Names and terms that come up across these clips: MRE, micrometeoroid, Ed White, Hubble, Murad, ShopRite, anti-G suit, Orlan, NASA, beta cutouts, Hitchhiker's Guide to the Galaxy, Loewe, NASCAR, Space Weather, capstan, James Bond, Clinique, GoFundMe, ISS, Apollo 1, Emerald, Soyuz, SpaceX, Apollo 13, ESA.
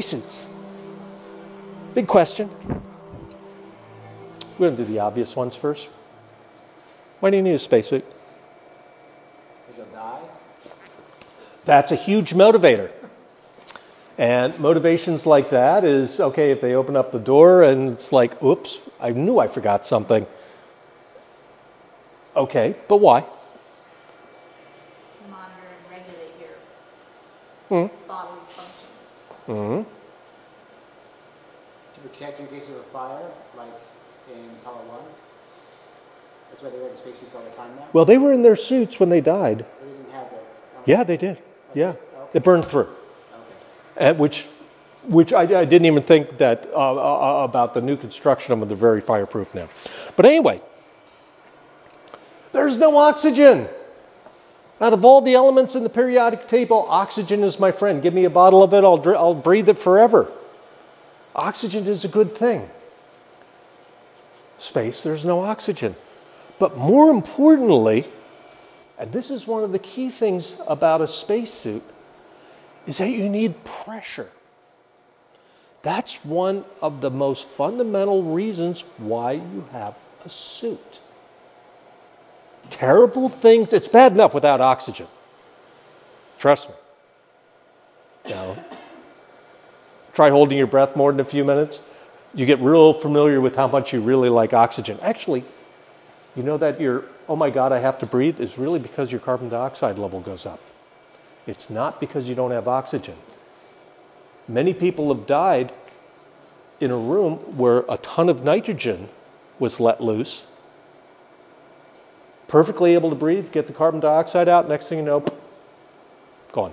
spacesuits? Big question. We're going to do the obvious ones first. Why do you need a spacesuit? Because you'll die. That's a huge motivator. And motivations like that is, okay, if they open up the door and it's like, oops, I knew I forgot something. Okay, but why? To monitor and regulate your bodily functions. To protect in case of a fire, like in Apollo 1. That's why they wear the spacesuits all the time now. Well, they were in their suits when they died. They didn't have their own. Yeah, they did. Okay. Yeah, okay. It burned through. And which I didn't even think that about the new construction of them, they're very fireproof now. But anyway, there's no oxygen. Out of all the elements in the periodic table, oxygen is my friend. Give me a bottle of it, I'll breathe it forever. Oxygen is a good thing. Space, there's no oxygen. But more importantly, and this is one of the key things about a spacesuit, is that you need pressure. That's one of the most fundamental reasons why you have a suit. Terrible things. It's bad enough without oxygen. Trust me. Now, try holding your breath more than a few minutes. You get real familiar with how much you really like oxygen. Actually, you know that your, oh my God, I have to breathe, is really because your carbon dioxide level goes up. It's not because you don't have oxygen. Many people have died in a room where a ton of nitrogen was let loose, perfectly able to breathe, get the carbon dioxide out, next thing you know, gone.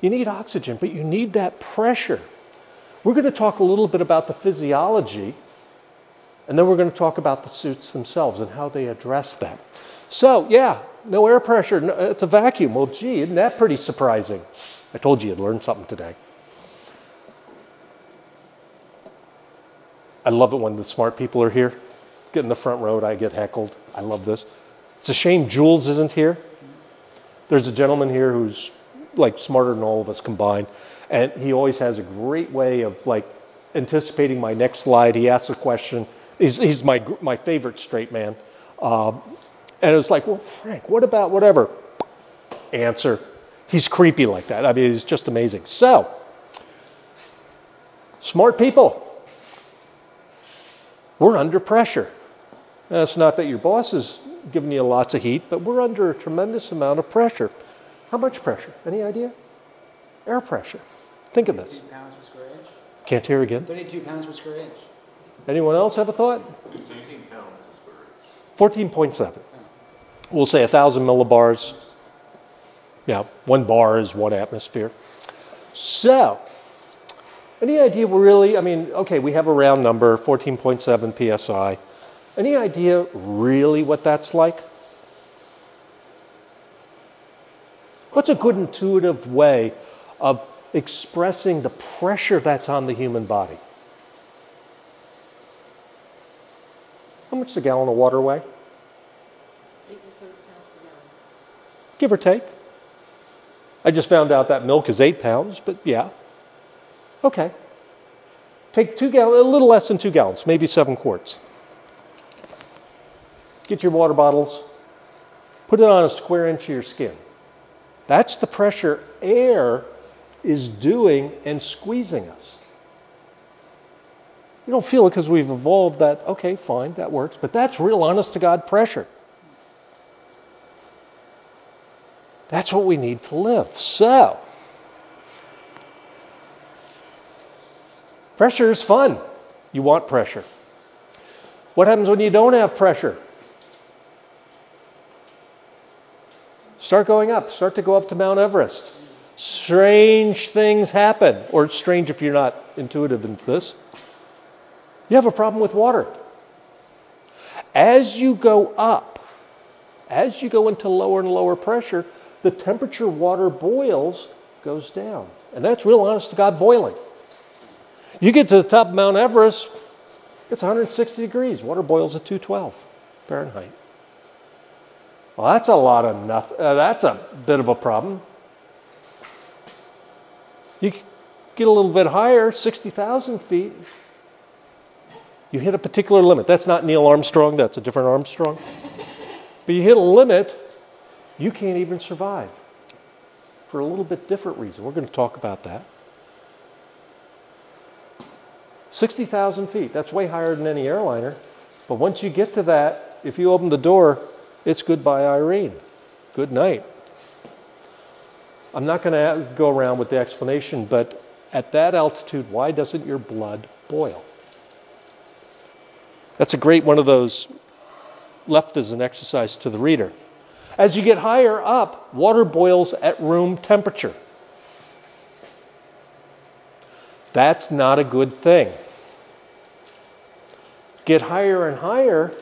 You need oxygen, but you need that pressure. We're going to talk a little bit about the physiology, and then we're going to talk about the suits themselves and how they address that. So, yeah. No air pressure, no, it's a vacuum. Well, gee, isn't that pretty surprising? I told you you'd learn something today. I love it when the smart people are here. Get in the front row, I get heckled. I love this. It's a shame Jules isn't here. There's a gentleman here who's like smarter than all of us combined, and he always has a great way of like anticipating my next slide. He asks a question. He's my favorite straight man. And it was like, well, Frank, what about whatever? Answer. He's creepy like that. I mean, he's just amazing. So, smart people, we're under pressure. Now, it's not that your boss is giving you lots of heat, but we're under a tremendous amount of pressure. How much pressure? Any idea? Air pressure. Think of this. 32 pounds per square inch. Can't hear again. 32 pounds per square inch. Anyone else have a thought? 15 pounds per square inch. 14.7. We'll say 1,000 millibars. Yeah, one bar is one atmosphere. So, any idea really, I mean, okay, we have a round number, 14.7 psi. Any idea really what that's like? What's a good intuitive way of expressing the pressure that's on the human body? How much does a gallon of water weigh? Give or take. I just found out that milk is 8 pounds, but yeah. Okay. Take 2 gallons, a little less than 2 gallons, maybe 7 quarts. Get your water bottles. Put it on a square inch of your skin. That's the pressure air is doing and squeezing us. You don't feel it because we've evolved that, okay, fine, that works, but that's real honest-to-God pressure. That's what we need to live. So, pressure is fun. You want pressure. What happens when you don't have pressure? Start going up. Start to go up to Mount Everest. Strange things happen. Or it's strange if you're not intuitive into this. You have a problem with water. As you go up, as you go into lower and lower pressure, the temperature water boils goes down. And that's real honest-to-God boiling. You get to the top of Mount Everest, it's 160 degrees. Water boils at 212 Fahrenheit. Well, that's a lot of nothing. That's a bit of a problem. You get a little bit higher, 60,000 feet, you hit a particular limit. That's not Neil Armstrong, that's a different Armstrong. But you hit a limit, you can't even survive for a little bit different reason. We're going to talk about that. 60,000 feet, that's way higher than any airliner. But once you get to that, if you open the door, it's goodbye, Irene. Good night. I'm not going to go around with the explanation, but at that altitude, why doesn't your blood boil? That's a great one of those left as an exercise to the reader. As you get higher up, water boils at room temperature. That's not a good thing. Get higher and higher.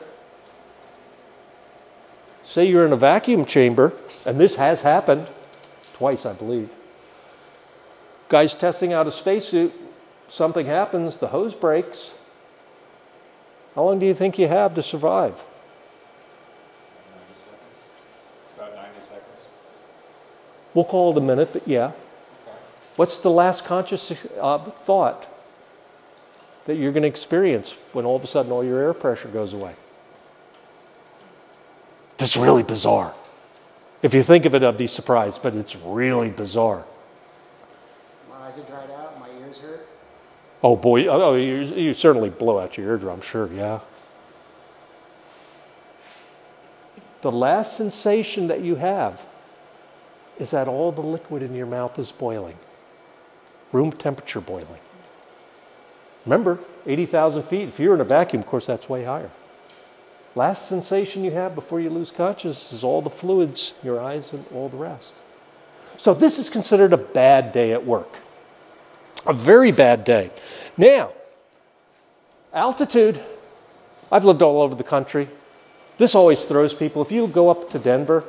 Say you're in a vacuum chamber, and this has happened twice, I believe. Guys testing out a spacesuit, something happens, the hose breaks. How long do you think you have to survive? 90 seconds. About 90 seconds. We'll call it a minute, but yeah. What's the last conscious thought that you're going to experience when all of a sudden all your air pressure goes away? That's really bizarre. If you think of it, I'd be surprised, but it's really bizarre. My eyes are dried out, my ears hurt. Oh boy, oh, you certainly blow out your eardrum, sure, yeah. The last sensation that you have is that all the liquid in your mouth is boiling. Room temperature boiling. Remember, 80,000 feet, if you're in a vacuum, of course, that's way higher. Last sensation you have before you lose consciousness is all the fluids, your eyes, and all the rest. So this is considered a bad day at work. A very bad day. Now, altitude, I've lived all over the country. This always throws people. If you go up to Denver,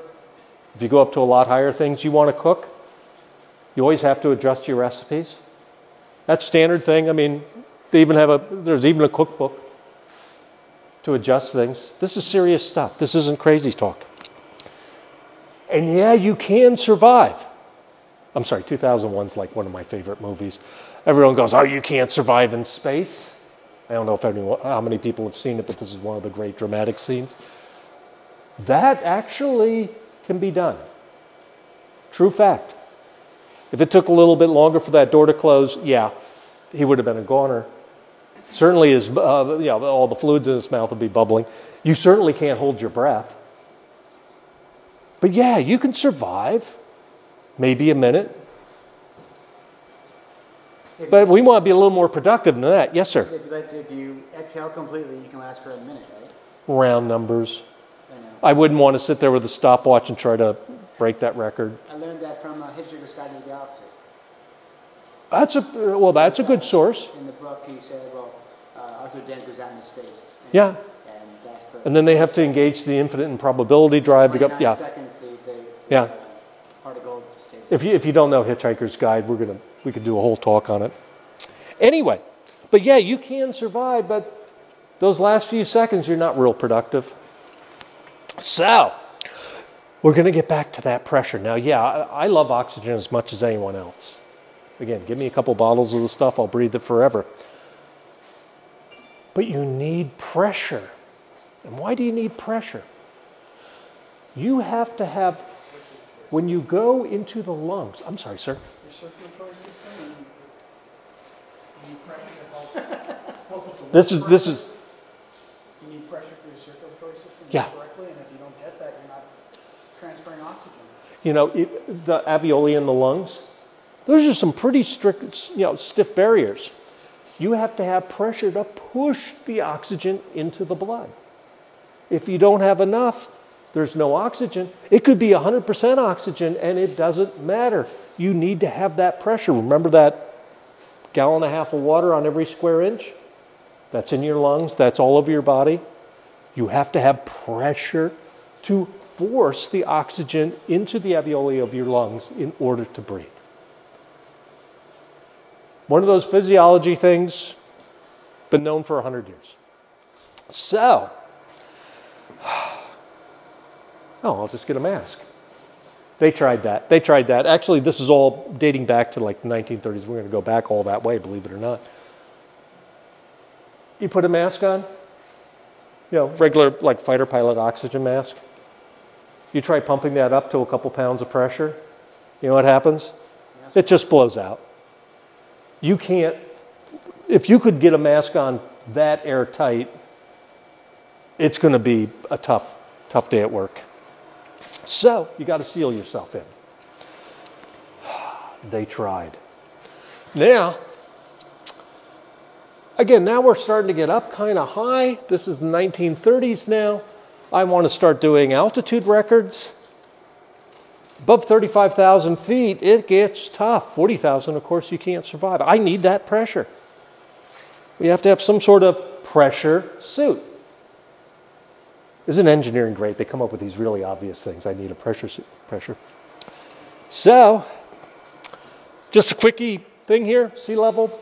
if you go up to a lot higher things, you want to cook, you always have to adjust your recipes. That's standard thing. I mean, they even have there's even a cookbook to adjust things. This is serious stuff. This isn't crazy talk. And yeah, you can survive. I'm sorry, 2001's like one of my favorite movies. Everyone goes, oh, you can't survive in space. I don't know if how many people have seen it, but this is one of the great dramatic scenes. That actually can be done. True fact. If it took a little bit longer for that door to close, yeah, he would have been a goner. Certainly his, all the fluids in his mouth would be bubbling. You certainly can't hold your breath. But yeah, you can survive. Maybe a minute. But we want to be a little more productive than that. Yes, sir? If you exhale completely, you can last for a minute, right? Round numbers. I wouldn't want to sit there with a stopwatch and try to break that record. I learned that from Hitchhiker's Guide to the Galaxy. That's a good source. In the book, he said, well, Arthur Dent goes out into space. And, yeah. And then they have to engage the infinite and probability drive to go. Yeah. Seconds, yeah. Particle stays. If you don't know Hitchhiker's Guide, we could do a whole talk on it. Anyway, but yeah, you can survive, but those last few seconds, you're not real productive. So, we're going to get back to that pressure. Now, yeah, I love oxygen as much as anyone else. Again, give me a couple bottles of the stuff, I'll breathe it forever. But you need pressure. And why do you need pressure? You have to have, when you go into the lungs, I'm sorry, sir. Your circulatory system and you need pressure to help with the lungs. This is. You need pressure for your circulatory system correctly, and if you don't get that, you're not transferring oxygen. You know, the alveoli in the lungs, those are some pretty strict, stiff barriers. You have to have pressure to push the oxygen into the blood. If you don't have enough, there's no oxygen. It could be 100% oxygen, and it doesn't matter. You need to have that pressure. Remember that 1.5 gallons of water on every square inch? That's in your lungs. That's all over your body. You have to have pressure to force the oxygen into the alveoli of your lungs in order to breathe. One of those physiology things, been known for 100 years. So, I'll just get a mask. They tried that. They tried that. Actually, this is all dating back to like the 1930s. We're going to go back all that way, believe it or not. You put a mask on, you know, regular like fighter pilot oxygen mask. You try pumping that up to a couple pounds of pressure. You know what happens? It just blows out. You can't, if you could get a mask on that airtight, it's going to be a tough day at work. So you got to seal yourself in. They tried. Now, again, now we're starting to get up kind of high. This is the 1930s now. I want to start doing altitude records. Above 35,000 feet, it gets tough. 40,000, of course, you can't survive. I need that pressure. We have to have some sort of pressure suit. Isn't engineering great? They come up with these really obvious things. I need a pressure suit. So, just a quickie thing here, sea level.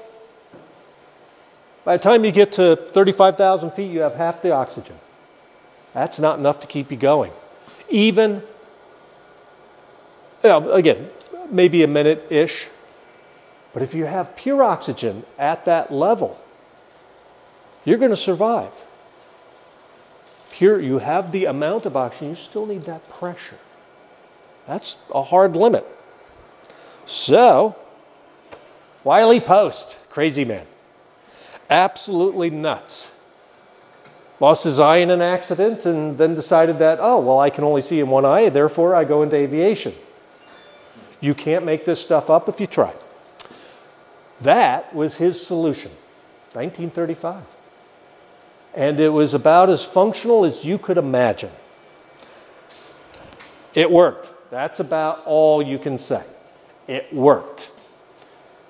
By the time you get to 35,000 feet, you have half the oxygen. That's not enough to keep you going. Even, you know, again, maybe a minute-ish. But if you have pure oxygen at that level, you're going to survive. Pure, you have the amount of oxygen, you still need that pressure. That's a hard limit. So, Wiley Post, crazy man. Absolutely nuts. Lost his eye in an accident and then decided that, oh, well, I can only see in one eye, therefore I go into aviation. You can't make this stuff up if you try. That was his solution, 1935. And it was about as functional as you could imagine. It worked. That's about all you can say. It worked.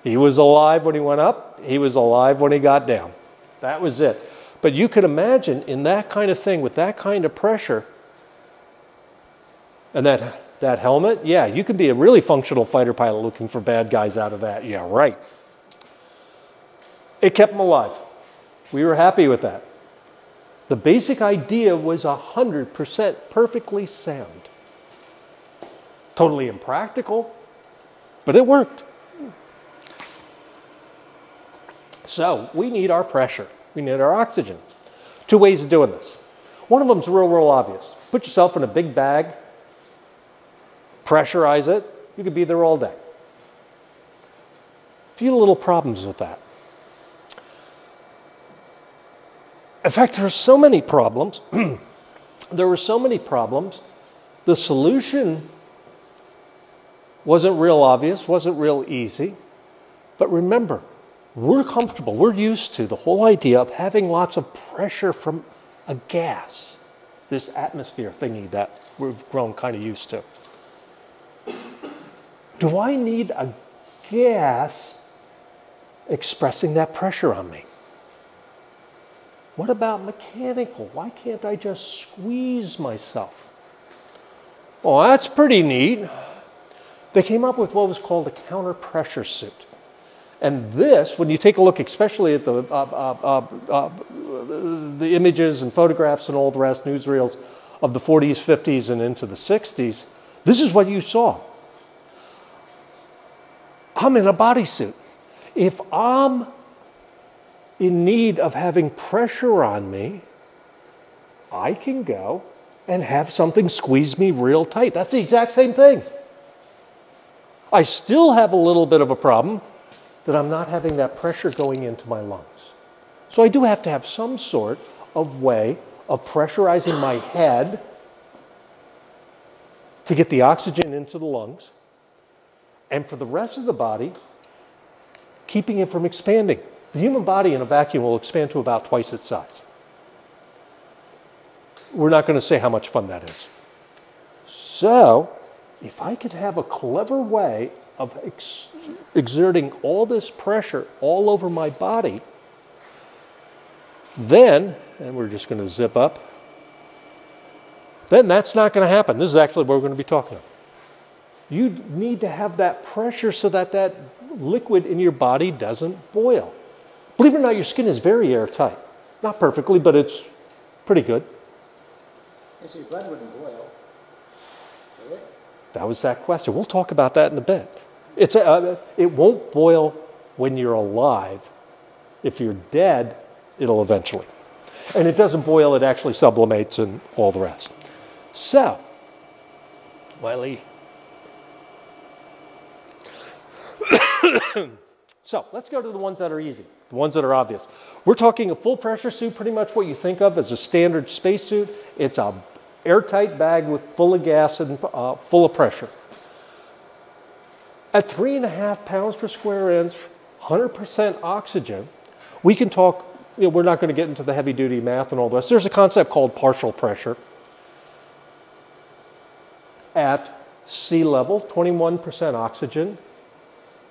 He was alive when he went up. He was alive when he got down. That was it. But you could imagine in that kind of thing, with that kind of pressure, and that helmet, yeah, you could be a really functional fighter pilot looking for bad guys out of that. Yeah, right. It kept him alive. We were happy with that. The basic idea was 100% perfectly sound. Totally impractical, but it worked. So we need our pressure. We need our oxygen. Two ways of doing this. One of them is real, real obvious. Put yourself in a big bag, pressurize it. You could be there all day. A few little problems with that. In fact, there are so many problems. There were so many problems. The solution wasn't real obvious, wasn't real easy. But remember, we're comfortable. We're used to the whole idea of having lots of pressure from a gas, this atmosphere thingy that we've grown kind of used to. Do I need a gas expressing that pressure on me? What about mechanical? Why can't I just squeeze myself? Well, that's pretty neat. They came up with what was called a counter-pressure suit. And this, when you take a look, especially at the images and photographs and all the rest, newsreels of the 40s, 50s, and into the 60s, this is what you saw. I'm in a bodysuit. If I'm in need of having pressure on me, I can go and have something squeeze me real tight. That's the exact same thing. I still have a little bit of a problem that I'm not having that pressure going into my lungs. So I do have to have some sort of way of pressurizing my head to get the oxygen into the lungs, and for the rest of the body, keeping it from expanding. The human body in a vacuum will expand to about twice its size. We're not going to say how much fun that is. So, if I could have a clever way of exerting all this pressure all over my body, then, and we're just going to zip up, then that's not going to happen. This is actually what we're going to be talking about. You need to have that pressure so that that liquid in your body doesn't boil. Believe it or not, your skin is very airtight. Not perfectly, but it's pretty good. And so your blood wouldn't boil, would it? That was that question. We'll talk about that in a bit. It won't boil when you're alive. If you're dead, it'll eventually. And it doesn't boil, it actually sublimates and all the rest. So, Wiley. So let's go to the ones that are easy, the ones that are obvious. We're talking a full pressure suit, pretty much what you think of as a standard spacesuit. It's a airtight bag with full of gas and full of pressure. At 3.5 pounds per square inch, 100% oxygen, we can talk, you know, we're not going to get into the heavy duty math and all this. There's a concept called partial pressure. At sea level, 21% oxygen.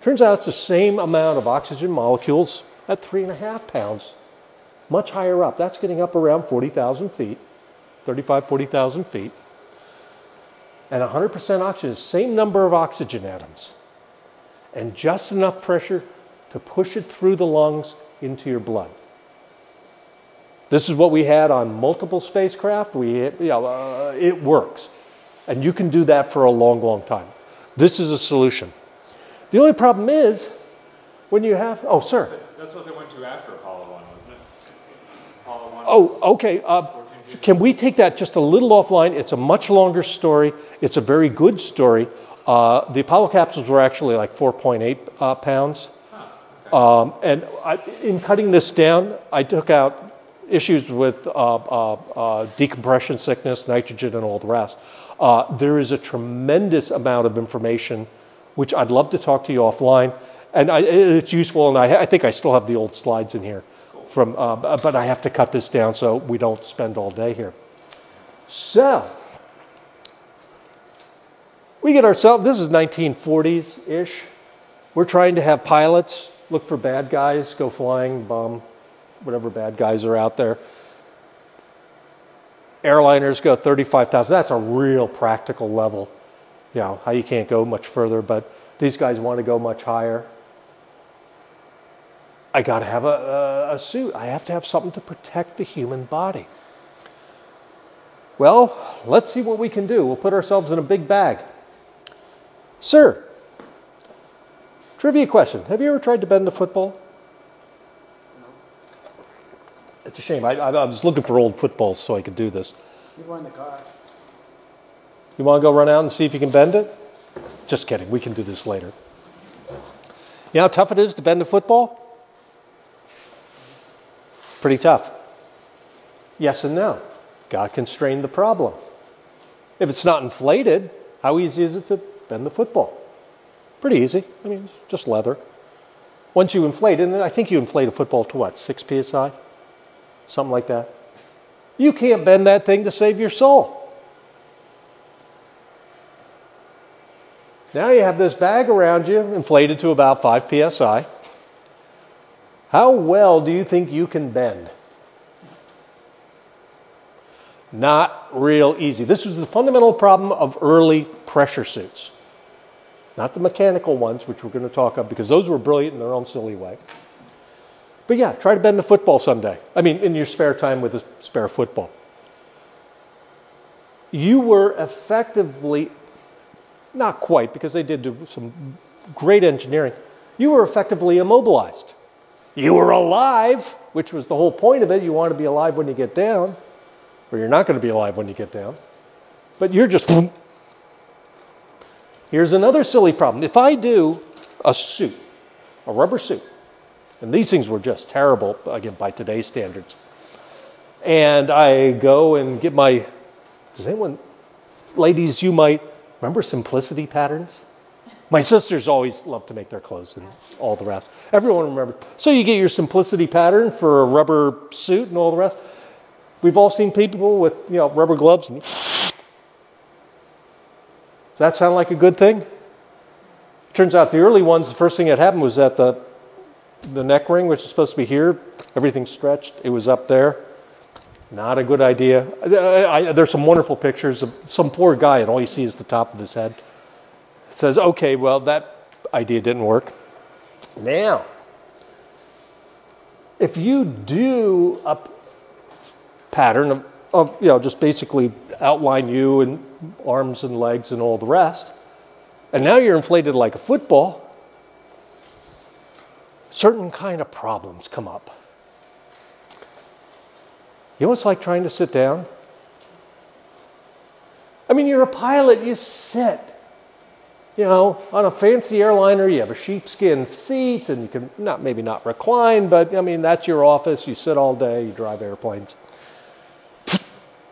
Turns out it's the same amount of oxygen molecules at 3.5 pounds, much higher up. That's getting up around 40,000 feet, 35, 40,000 feet. And 100% oxygen, same number of oxygen atoms. And just enough pressure to push it through the lungs into your blood. This is what we had on multiple spacecraft. It works. And you can do that for a long, long time. This is a solution. The only problem is when you have, oh, sir. That's what they went to after Apollo 1, wasn't it? Apollo 1. Oh, okay. Can we take that just a little offline? It's a much longer story. It's a very good story. The Apollo capsules were actually like 4.8 pounds. Huh, okay. In cutting this down, I took out issues with decompression sickness, nitrogen, and all the rest. There is a tremendous amount of information which I'd love to talk to you offline. And it's useful, and I think I still have the old slides in here. From, but I have to cut this down so we don't spend all day here. So, we get ourselves, this is 1940s-ish. We're trying to have pilots look for bad guys, go flying, bomb, whatever bad guys are out there. Airliners go 35,000. That's a real practical level. You know, how you can't go much further, but these guys want to go much higher. I got to have a suit. I have to have something to protect the human body. Well, let's see what we can do. We'll put ourselves in a big bag. Sir, trivia question. Have you ever tried to bend a football? No. It's a shame. I was looking for old footballs so I could do this. You were in the car. You want to go run out and see if you can bend it? Just kidding. We can do this later. You know how tough it is to bend a football? Pretty tough. Yes and no. Got to constrain the problem. If it's not inflated, how easy is it to bend the football? Pretty easy. I mean, just leather. Once you inflate it, and I think you inflate a football to what, 6 psi? Something like that. You can't bend that thing to save your soul. Now you have this bag around you, inflated to about 5 psi. How well do you think you can bend? Not real easy. This was the fundamental problem of early pressure suits. Not the mechanical ones, which we're going to talk of, because those were brilliant in their own silly way. But yeah, try to bend a football someday. I mean, in your spare time with a spare football. You were effectively, not quite, because they did do some great engineering, you were effectively immobilized. You were alive, which was the whole point of it. You want to be alive when you get down, or you're not going to be alive when you get down. But you're just... Boom. Here's another silly problem. If I do a suit, a rubber suit, and these things were just terrible, again, by today's standards, and I go and get my... Does anyone... Ladies, you might remember simplicity patterns? My sisters always loved to make their clothes and all the rest. Everyone remembers. So you get your simplicity pattern for a rubber suit and all the rest. We've all seen people with, you know, rubber gloves. And... Does that sound like a good thing? Turns out the early ones, the first thing that happened was that the neck ring, which is supposed to be here, everything stretched. It was up there. Not a good idea. There's some wonderful pictures of some poor guy, and all you see is the top of his head. Says, okay, well, that idea didn't work. Now, if you do a pattern of, you know, just basically outline you and arms and legs and all the rest, And now you're inflated like a football. Certain kind of problems come up. You know what it's like trying to sit down? I mean, you're a pilot, you sit. You know, on a fancy airliner, you have a sheepskin seat, and you can maybe not recline, but I mean, that's your office. You sit all day, you drive airplanes.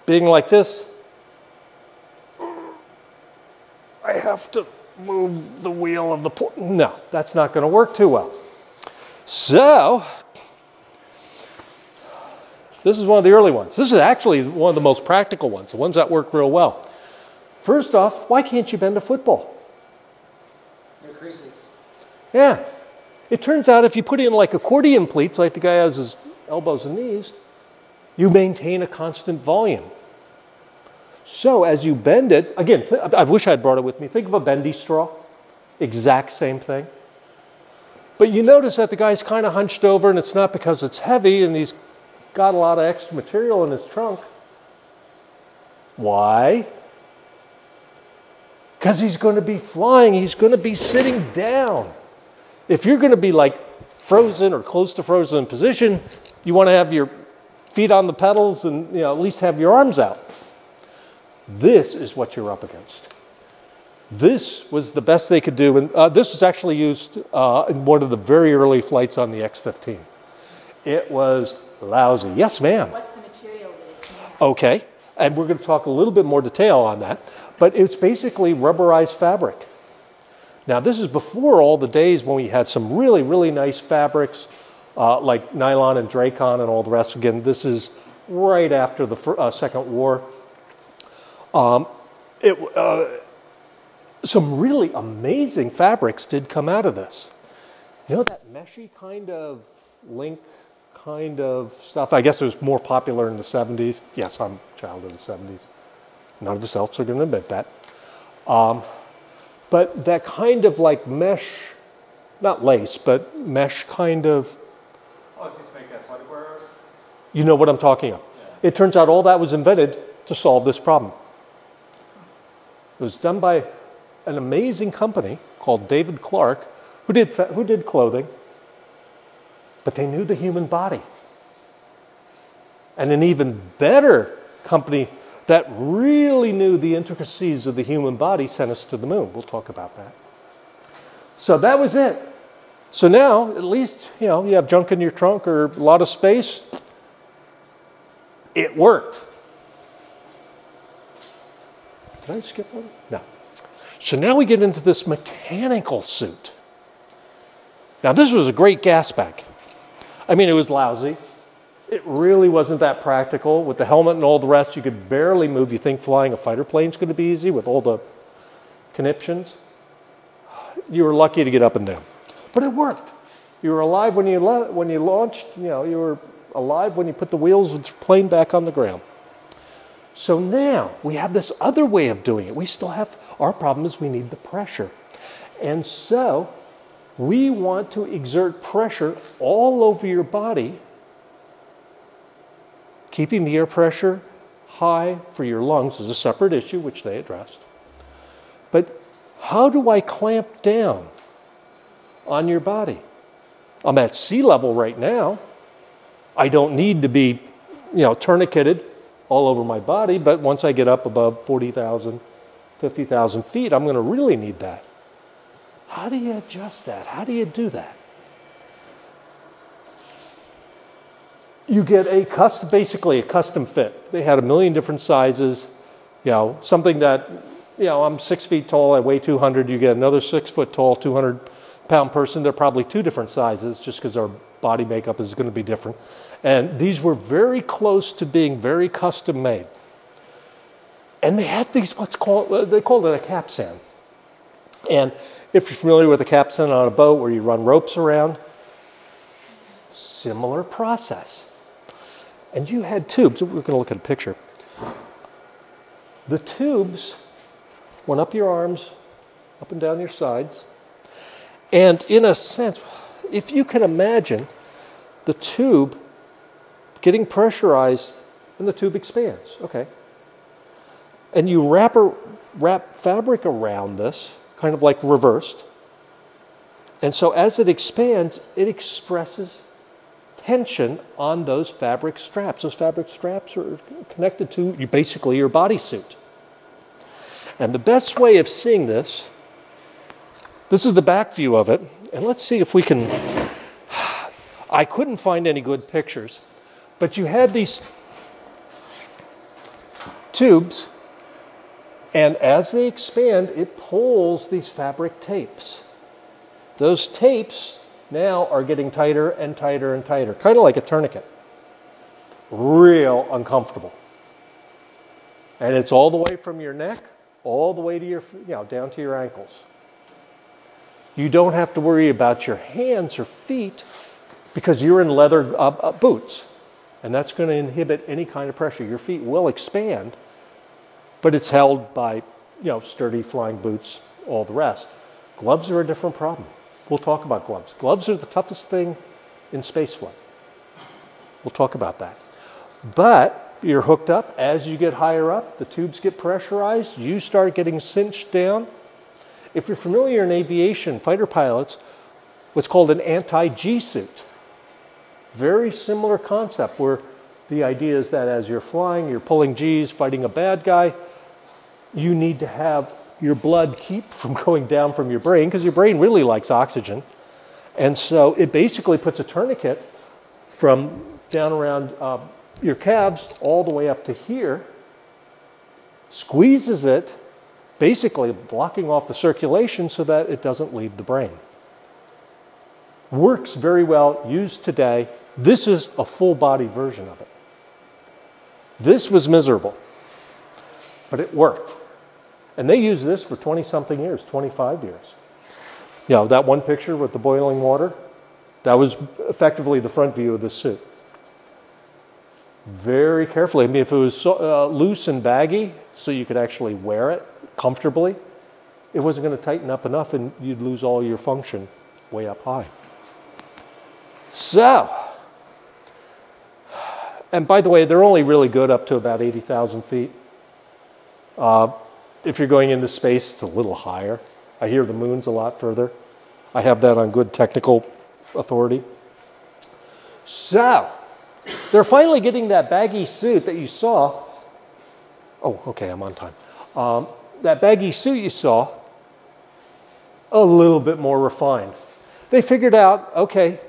Being like this, I have to move the wheel of the plane. No, that's not going to work too well. So, this is one of the early ones. This is actually one of the most practical ones, the ones that work real well. First off, why can't you bend a football? Your creases. Yeah. It turns out if you put in like accordion pleats, like the guy has his elbows and knees, you maintain a constant volume. So as you bend it, again, I wish I'd brought it with me. Think of a bendy straw. Exact same thing. But you notice that the guy's kind of hunched over, and it's not because it's heavy and he's got a lot of extra material in his trunk. Why? Because he's going to be flying. He's going to be sitting down. If you're going to be like frozen or close to frozen position, you want to have your feet on the pedals and, you know, at least have your arms out. This is what you're up against. This was the best they could do, and this was actually used in one of the very early flights on the X-15. It was lousy. Yes, ma'am. What's the material that it's made of? Okay, and we're going to talk a little bit more detail on that, but it's basically rubberized fabric. Now, this is before all the days when we had some really, really nice fabrics like nylon and Dracon and all the rest. Again, this is right after the Second War. Some really amazing fabrics did come out of this. You know, that meshy kind of link kind of stuff? I guess it was more popular in the 70s. Yes, I'm a child of the 70s. None of us else are going to admit that. But that kind of like mesh, not lace, but mesh kind of... Oh, did you make athletic wear? You know what I'm talking of. Yeah. It turns out all that was invented to solve this problem. It was done by an amazing company called David Clark, who did clothing, but they knew the human body. And an even better company that really knew the intricacies of the human body sent us to the moon. We'll talk about that. So that was it. So now, at least, you know, you have junk in your trunk or a lot of space. It worked. Did I skip one? No. So now we get into this mechanical suit. Now, this was a great gasbag. I mean, it was lousy. It really wasn't that practical. With the helmet and all the rest, you could barely move. You think flying a fighter plane is going to be easy with all the conniptions? You were lucky to get up and down. But it worked. You were alive when you launched. You know, you were alive when you put the wheels of the plane back on the ground. So now we have this other way of doing it. We still have... Our problem is we need the pressure. And so we want to exert pressure all over your body, keeping the air pressure high for your lungs is a separate issue, which they addressed. But how do I clamp down on your body? I'm at sea level right now. I don't need to be, you know, tourniqueted all over my body, but once I get up above 40,000, 50,000 feet, I'm going to really need that. How do you adjust that? How do you do that? You get a custom, basically a custom fit. They had a million different sizes. You know, something that, you know, I'm 6 feet tall, I weigh 200. You get another 6 foot tall, 200-pound person. They're probably two different sizes just because our body makeup is going to be different. And these were very close to being very custom made. And they had these, they called it a capstan. And if you're familiar with a capstan on a boat where you run ropes around, similar process. And you had tubes. We're going to look at a picture. The tubes went up your arms, up and down your sides. And in a sense, if you can imagine the tube getting pressurized and the tube expands. Okay. And you wrap fabric around this, kind of like reversed. And so as it expands, it expresses tension on those fabric straps. Those fabric straps are connected to basically your bodysuit. And the best way of seeing this, this is the back view of it. And let's see if we can, I couldn't find any good pictures, but you had these tubes, and as they expand, it pulls these fabric tapes. Those tapes now are getting tighter and tighter and tighter, kind of like a tourniquet. Real uncomfortable. And it's all the way from your neck, all the way to your, down to your ankles. You don't have to worry about your hands or feet because you're in leather boots, and that's going to inhibit any kind of pressure. Your feet will expand, but it's held by, sturdy flying boots, all the rest. Gloves are a different problem. We'll talk about gloves. Gloves are the toughest thing in spaceflight. We'll talk about that. But you're hooked up. As you get higher up, the tubes get pressurized. You start getting cinched down. If you're familiar in aviation, fighter pilots, what's called an anti-G suit. Very similar concept where the idea is that as you're flying, you're pulling Gs, fighting a bad guy, you need to have your blood keep from going down from your brain because your brain really likes oxygen. And so it basically puts a tourniquet from down around your calves all the way up to here, squeezes it, basically blocking off the circulation so that it doesn't leave the brain. Works very well, used today. This is a full-body version of it. This was miserable, but it worked. And they used this for 20-something years, 25 years. That one picture with the boiling water, that was effectively the front view of the suit. Very carefully. I mean, if it was so, loose and baggy, so you could actually wear it comfortably, it wasn't going to tighten up enough and you'd lose all your function way up high. So, and by the way, they're only really good up to about 80,000 feet. If you're going into space, it's a little higher. I hear the moon's a lot further. I have that on good technical authority. So, they're finally getting that baggy suit that you saw. Oh, okay, I'm on time. That baggy suit you saw, a little bit more refined. They figured out, okay,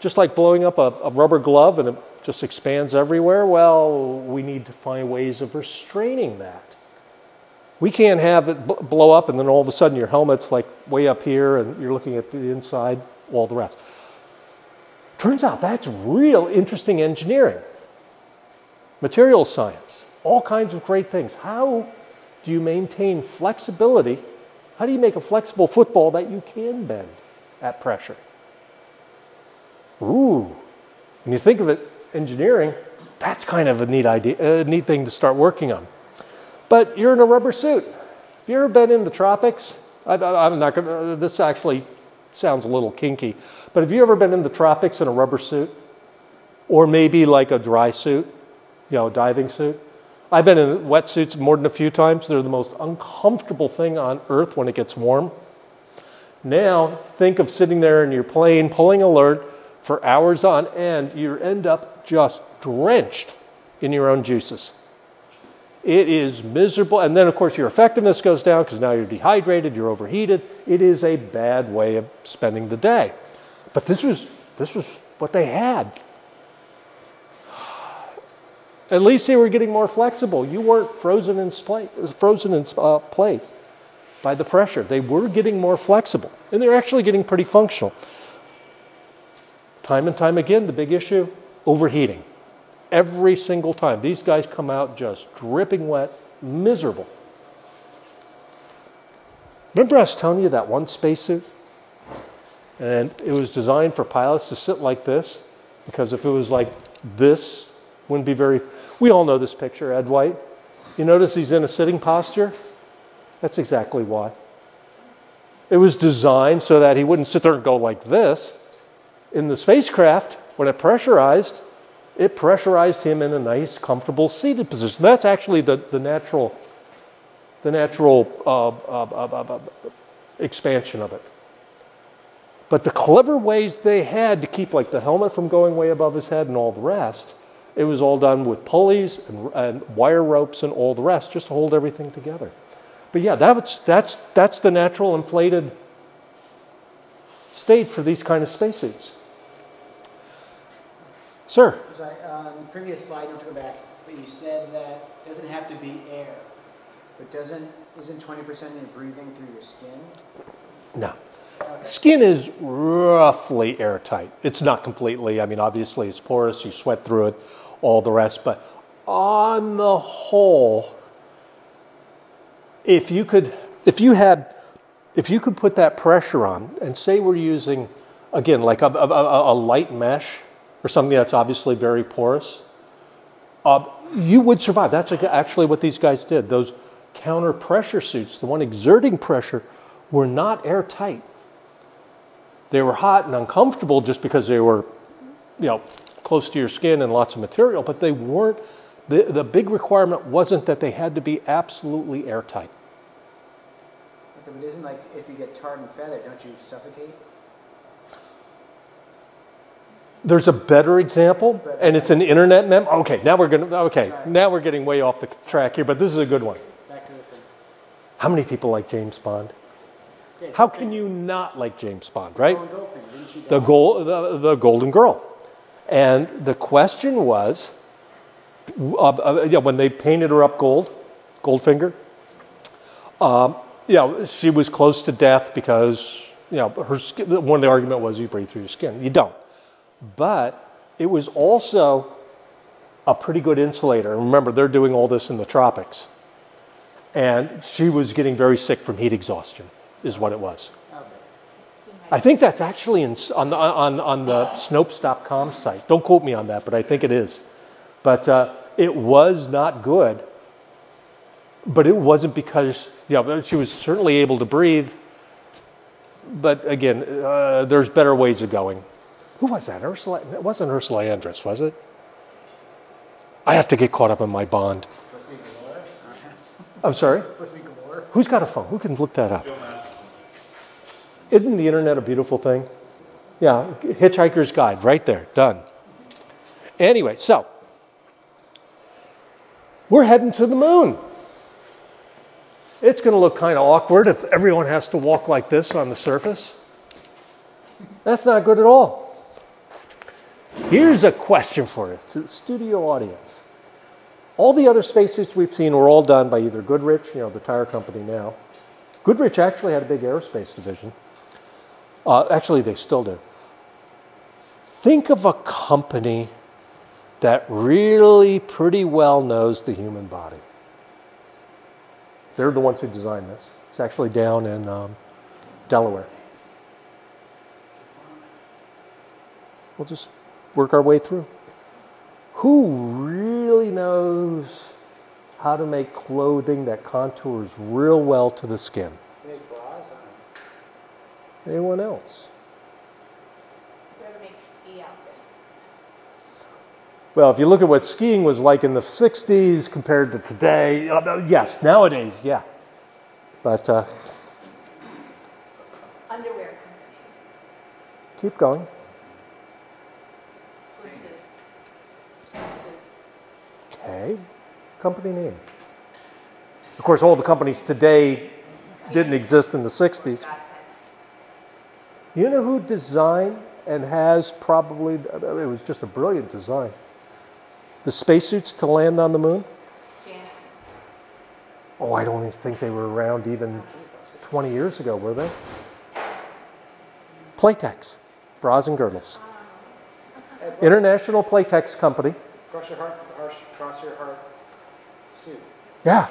just like blowing up a rubber glove and it just expands everywhere, well, we need to find ways of restraining that. We can't have it blow up and then all of a sudden your helmet's like way up here and you're looking at the inside, all the rest. Turns out that's real interesting engineering, material science, all kinds of great things. How do you maintain flexibility? How do you make a flexible football that you can bend at pressure? Ooh, when you think of it, engineering, that's kind of a neat idea, a neat thing to start working on. But you're in a rubber suit. Have you ever been in the tropics? I'm not gonna, this actually sounds a little kinky, but have you ever been in the tropics in a rubber suit? Or maybe like a dry suit, a diving suit? I've been in wetsuits more than a few times. They're the most uncomfortable thing on Earth when it gets warm. Now, think of sitting there in your plane, pulling alert for hours on end. You end up just drenched in your own juices. It is miserable. And then, of course, your effectiveness goes down because now you're dehydrated, you're overheated. It is a bad way of spending the day. But this was what they had. At least they were getting more flexible. You weren't frozen in place by the pressure. They were getting more flexible. And they're actually getting pretty functional. Time and time again, the big issue, overheating. Every single time. These guys come out just dripping wet, miserable. Remember I was telling you that one spacesuit? And it was designed for pilots to sit like this, because if it was like this, it wouldn't be very... We all know this picture, Ed White. You notice he's in a sitting posture? That's exactly why. It was designed so that he wouldn't sit there and go like this. In the spacecraft, when it pressurized him in a nice, comfortable seated position. That's actually the natural expansion of it. But the clever ways they had to keep, like the helmet from going way above his head and all the rest, it was all done with pulleys and wire ropes and all the rest, just to hold everything together. But yeah, that's the natural inflated state for these kind of spacesuits. Sir? On the previous slide, not to go back, but you said that it doesn't have to be air, but isn't 20% of your breathing through your skin? No. Okay. Skin is roughly airtight. It's not completely. I mean, obviously it's porous, you sweat through it, all the rest, but on the whole, if you could put that pressure on, and say we're using, again, like a light mesh or something that's obviously very porous, you would survive. That's actually what these guys did. Those counter pressure suits, the one exerting pressure, were not airtight. They were hot and uncomfortable just because they were, you know, close to your skin and lots of material, but they weren't. The big requirement wasn't that they had to be absolutely airtight. Okay, but isn't, like, if you get tarred and feathered, don't you suffocate? There's a better example, and it's an internet meme. Okay, now we're going to, okay, now we're getting way off the track here, but this is a good one. Back to the thing. How many people like James Bond? Okay, how can you not like James Bond, right? The Golden Girl. And the question was, yeah, when they painted her up gold, Goldfinger, yeah, she was close to death because, you know, her skin, one of the arguments was you breathe through your skin. You don't. But it was also a pretty good insulator. And remember, they're doing all this in the tropics. And she was getting very sick from heat exhaustion, is what it was. Okay. I think that's actually in, on the Snopes.com site. Don't quote me on that, but I think it is. But it was not good. But it wasn't because, you know, she was certainly able to breathe. But again, there's better ways of going. Who was that? Ursula? It wasn't Ursula Andress, was it? I have to get caught up in my Bond. I'm sorry? Who's got a phone? Who can look that up? Isn't the internet a beautiful thing? Yeah, Hitchhiker's Guide, right there, done. Anyway, so we're heading to the moon. It's going to look kind of awkward if everyone has to walk like this on the surface. That's not good at all. Here's a question for you, to the studio audience. All the other spacesuits we've seen were all done by either Goodrich, you know, the tire company now. Goodrich actually had a big aerospace division. Actually, they still do. Think of a company that really pretty well knows the human body. They're the ones who designed this. It's actually down in Delaware. We'll just work our way through. Who really knows how to make clothing that contours real well to the skin? Make bras on. Anyone else? Whoever makes ski outfits. Well, if you look at what skiing was like in the 60s compared to today, yes, nowadays, yeah. But underwear companies. Keep going. Okay, company name. Of course, all the companies today didn't exist in the 60s. You know who designed and has probably, it was just a brilliant design, the spacesuits to land on the moon? Oh, I don't even think they were around even 20 years ago, were they? Playtex, bras and girdles. International Playtex Company. Cross your heart suit. Yeah,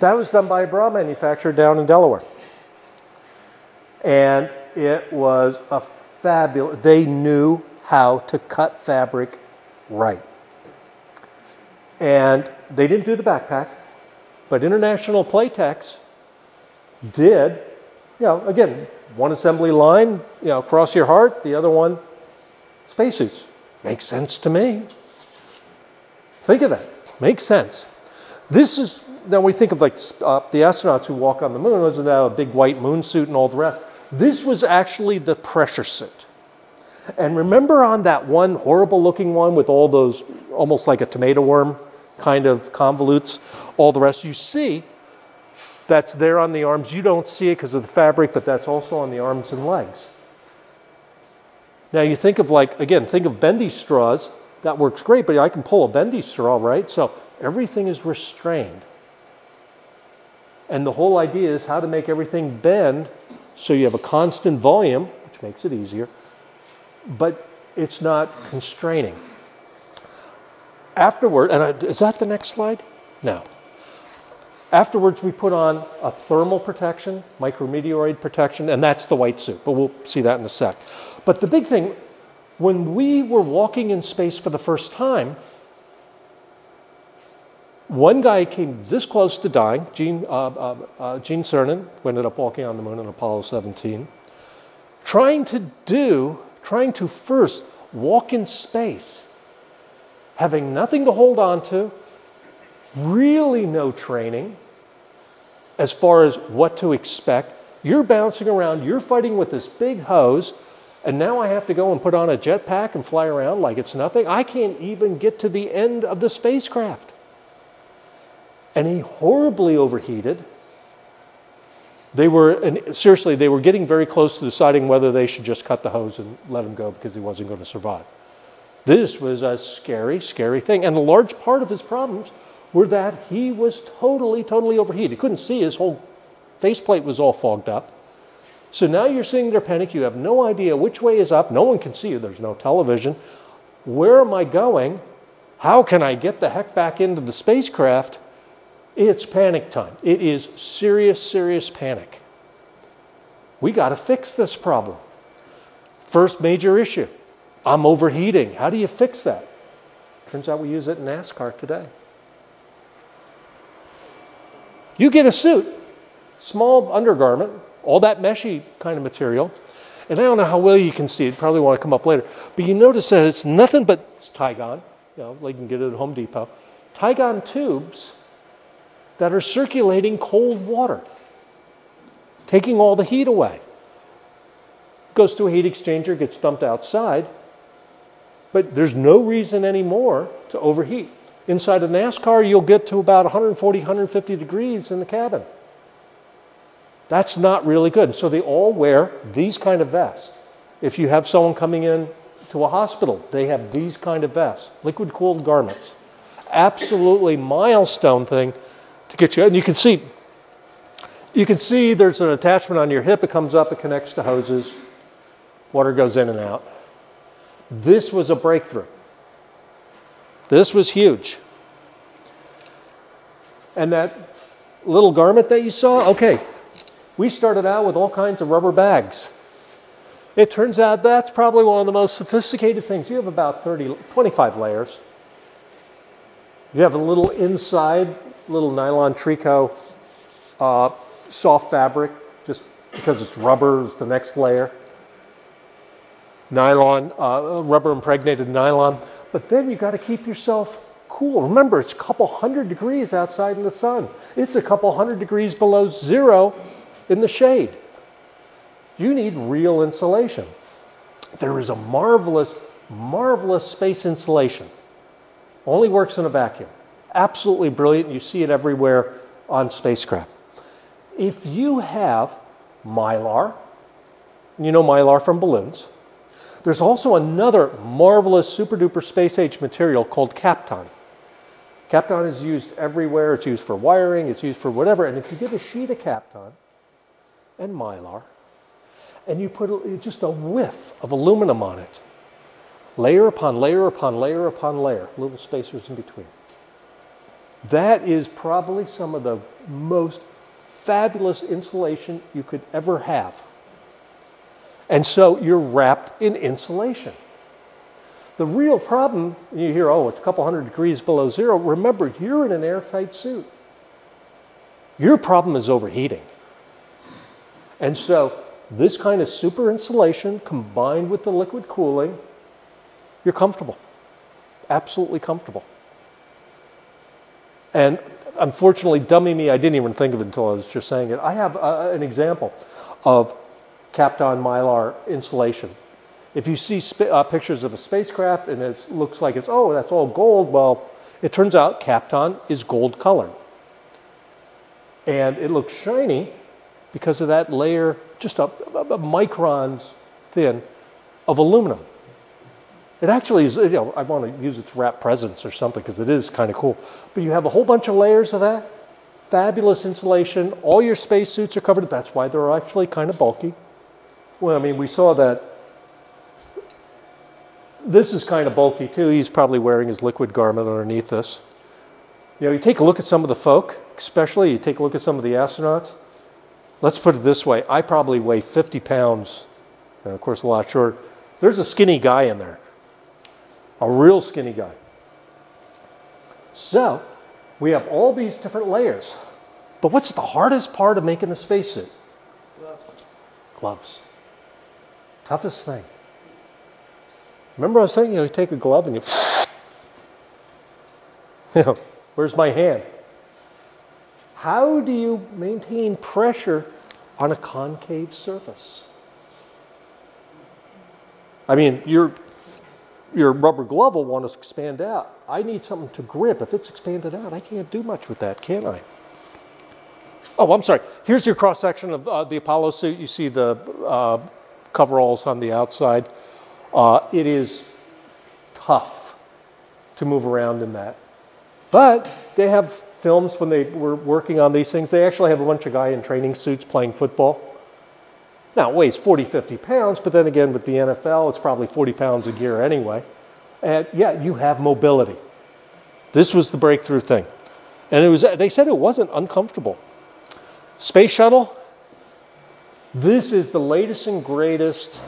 that was done by a bra manufacturer down in Delaware. And it was a fabulous, they knew how to cut fabric right. And they didn't do the backpack, but International Playtex did, you know, again, one assembly line, you know, cross your heart, the other one, spacesuits. Makes sense to me. Think of that. Makes sense. This is, now we think of like the astronauts who walk on the moon, those are now a big white moon suit and all the rest. This was actually the pressure suit. And remember on that one horrible looking one with all those, almost like a tomato worm kind of convolutes, all the rest you see, that's there on the arms. You don't see it because of the fabric, but that's also on the arms and legs. Now you think of like, again, think of bendy straws. That works great, but I can pull a bendy straw, right? So everything is restrained. And the whole idea is how to make everything bend so you have a constant volume, which makes it easier, but it's not constraining. Afterward, and is that the next slide? No. Afterwards, we put on a thermal protection, micrometeoroid protection, and that's the white suit, but we'll see that in a sec. But the big thing, when we were walking in space for the first time, one guy came this close to dying, Gene Cernan, who ended up walking on the moon in Apollo 17, trying to first walk in space, having nothing to hold on to, really no training as far as what to expect. You're bouncing around, you're fighting with this big hose, and now I have to go and put on a jetpack and fly around like it's nothing. I can't even get to the end of the spacecraft. And he horribly overheated. Seriously, they were getting very close to deciding whether they should just cut the hose and let him go because he wasn't going to survive. This was a scary, scary thing. And a large part of his problems were that he was totally, totally overheated. He couldn't see. His whole faceplate was all fogged up. So now you're sitting there panicked. You have no idea which way is up. No one can see you. There's no television. Where am I going? How can I get the heck back into the spacecraft? It's panic time. It is serious, serious panic. We got to fix this problem. First major issue, I'm overheating. How do you fix that? Turns out we use it in NASCAR today. You get a suit, small undergarment, all that meshy kind of material, and I don't know how well you can see it, probably want to come up later, but you notice that it's nothing but, it's Tygon, you know, like you can get it at Home Depot, Tygon tubes that are circulating cold water, taking all the heat away. It goes through a heat exchanger, gets dumped outside, but there's no reason anymore to overheat. Inside a NASCAR, you'll get to about 140, 150 degrees in the cabin. That's not really good. So they all wear these kind of vests. If you have someone coming in to a hospital, they have these kind of vests, liquid-cooled garments. Absolutely milestone thing to get you. And you can see there's an attachment on your hip. It comes up, it connects to hoses. Water goes in and out. This was a breakthrough. This was huge. And that little garment that you saw, okay, we started out with all kinds of rubber bags. It turns out that's probably one of the most sophisticated things. You have about 25 layers. You have a little inside, little nylon tricot, soft fabric, just because it's rubber, it's the next layer. Nylon, rubber impregnated nylon. But then you've got to keep yourself cool. Remember, it's a couple hundred degrees outside in the sun. It's a couple hundred degrees below zero in the shade. You need real insulation. There is a marvelous, marvelous space insulation. Only works in a vacuum. Absolutely brilliant. You see it everywhere on spacecraft. If you have Mylar, you know Mylar from balloons, there's also another marvelous super-duper space-age material called Kapton. Kapton is used everywhere. It's used for wiring. It's used for whatever. And if you get a sheet of Kapton and Mylar, and you put just a whiff of aluminum on it, layer upon layer upon layer upon layer, little spacers in between, that is probably some of the most fabulous insulation you could ever have. And so you're wrapped in insulation. The real problem, you hear, oh, it's a couple hundred degrees below zero. Remember, you're in an airtight suit. Your problem is overheating. And so this kind of super insulation combined with the liquid cooling, you're comfortable, absolutely comfortable. And Unfortunately, dummy me, I didn't even think of it until I was just saying it. I have an example of Kapton Mylar insulation. If you see pictures of a spacecraft and it looks like it's, oh, that's all gold, well, it turns out Kapton is gold colored. And it looks shiny because of that layer, just a microns thin, of aluminum. It actually is, you know, I want to use it to wrap presents or something because it is kind of cool. But you have a whole bunch of layers of that. Fabulous insulation. All your spacesuits are covered. That's why they're actually kind of bulky. Well, I mean, we saw that. This is kind of bulky too. He's probably wearing his liquid garment underneath this. You know, you take a look at some of the folk, especially you take a look at some of the astronauts. Let's put it this way. I probably weigh 50 pounds, and of course a lot shorter. There's a skinny guy in there. A real skinny guy. So we have all these different layers. But what's the hardest part of making a spacesuit? Gloves. Gloves. Toughest thing. Remember I was saying, you know, you take a glove and you... You know, where's my hand? How do you maintain pressure on a concave surface? I mean, your rubber glove will want to expand out. I need something to grip. If it's expanded out, I can't do much with that, can I? Oh, I'm sorry. Here's your cross-section of the Apollo suit. You see the coveralls on the outside. It is tough to move around in that. But they have films when they were working on these things. They actually have a bunch of guys in training suits playing football. Now, it weighs 40, 50 pounds, but then again, with the NFL, it's probably 40 pounds of gear anyway. And yeah, you have mobility. This was the breakthrough thing. And it was, they said it wasn't uncomfortable. Space shuttle, this is the latest and greatest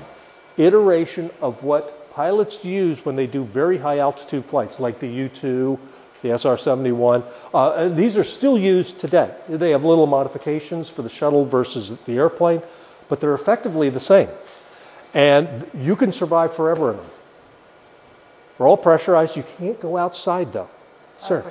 iteration of what pilots use when they do very high altitude flights, like the U-2, the SR-71. These are still used today. They have little modifications for the shuttle versus the airplane, but they're effectively the same. And you can survive forever in them. They're all pressurized. You can't go outside, though. Sir? I have a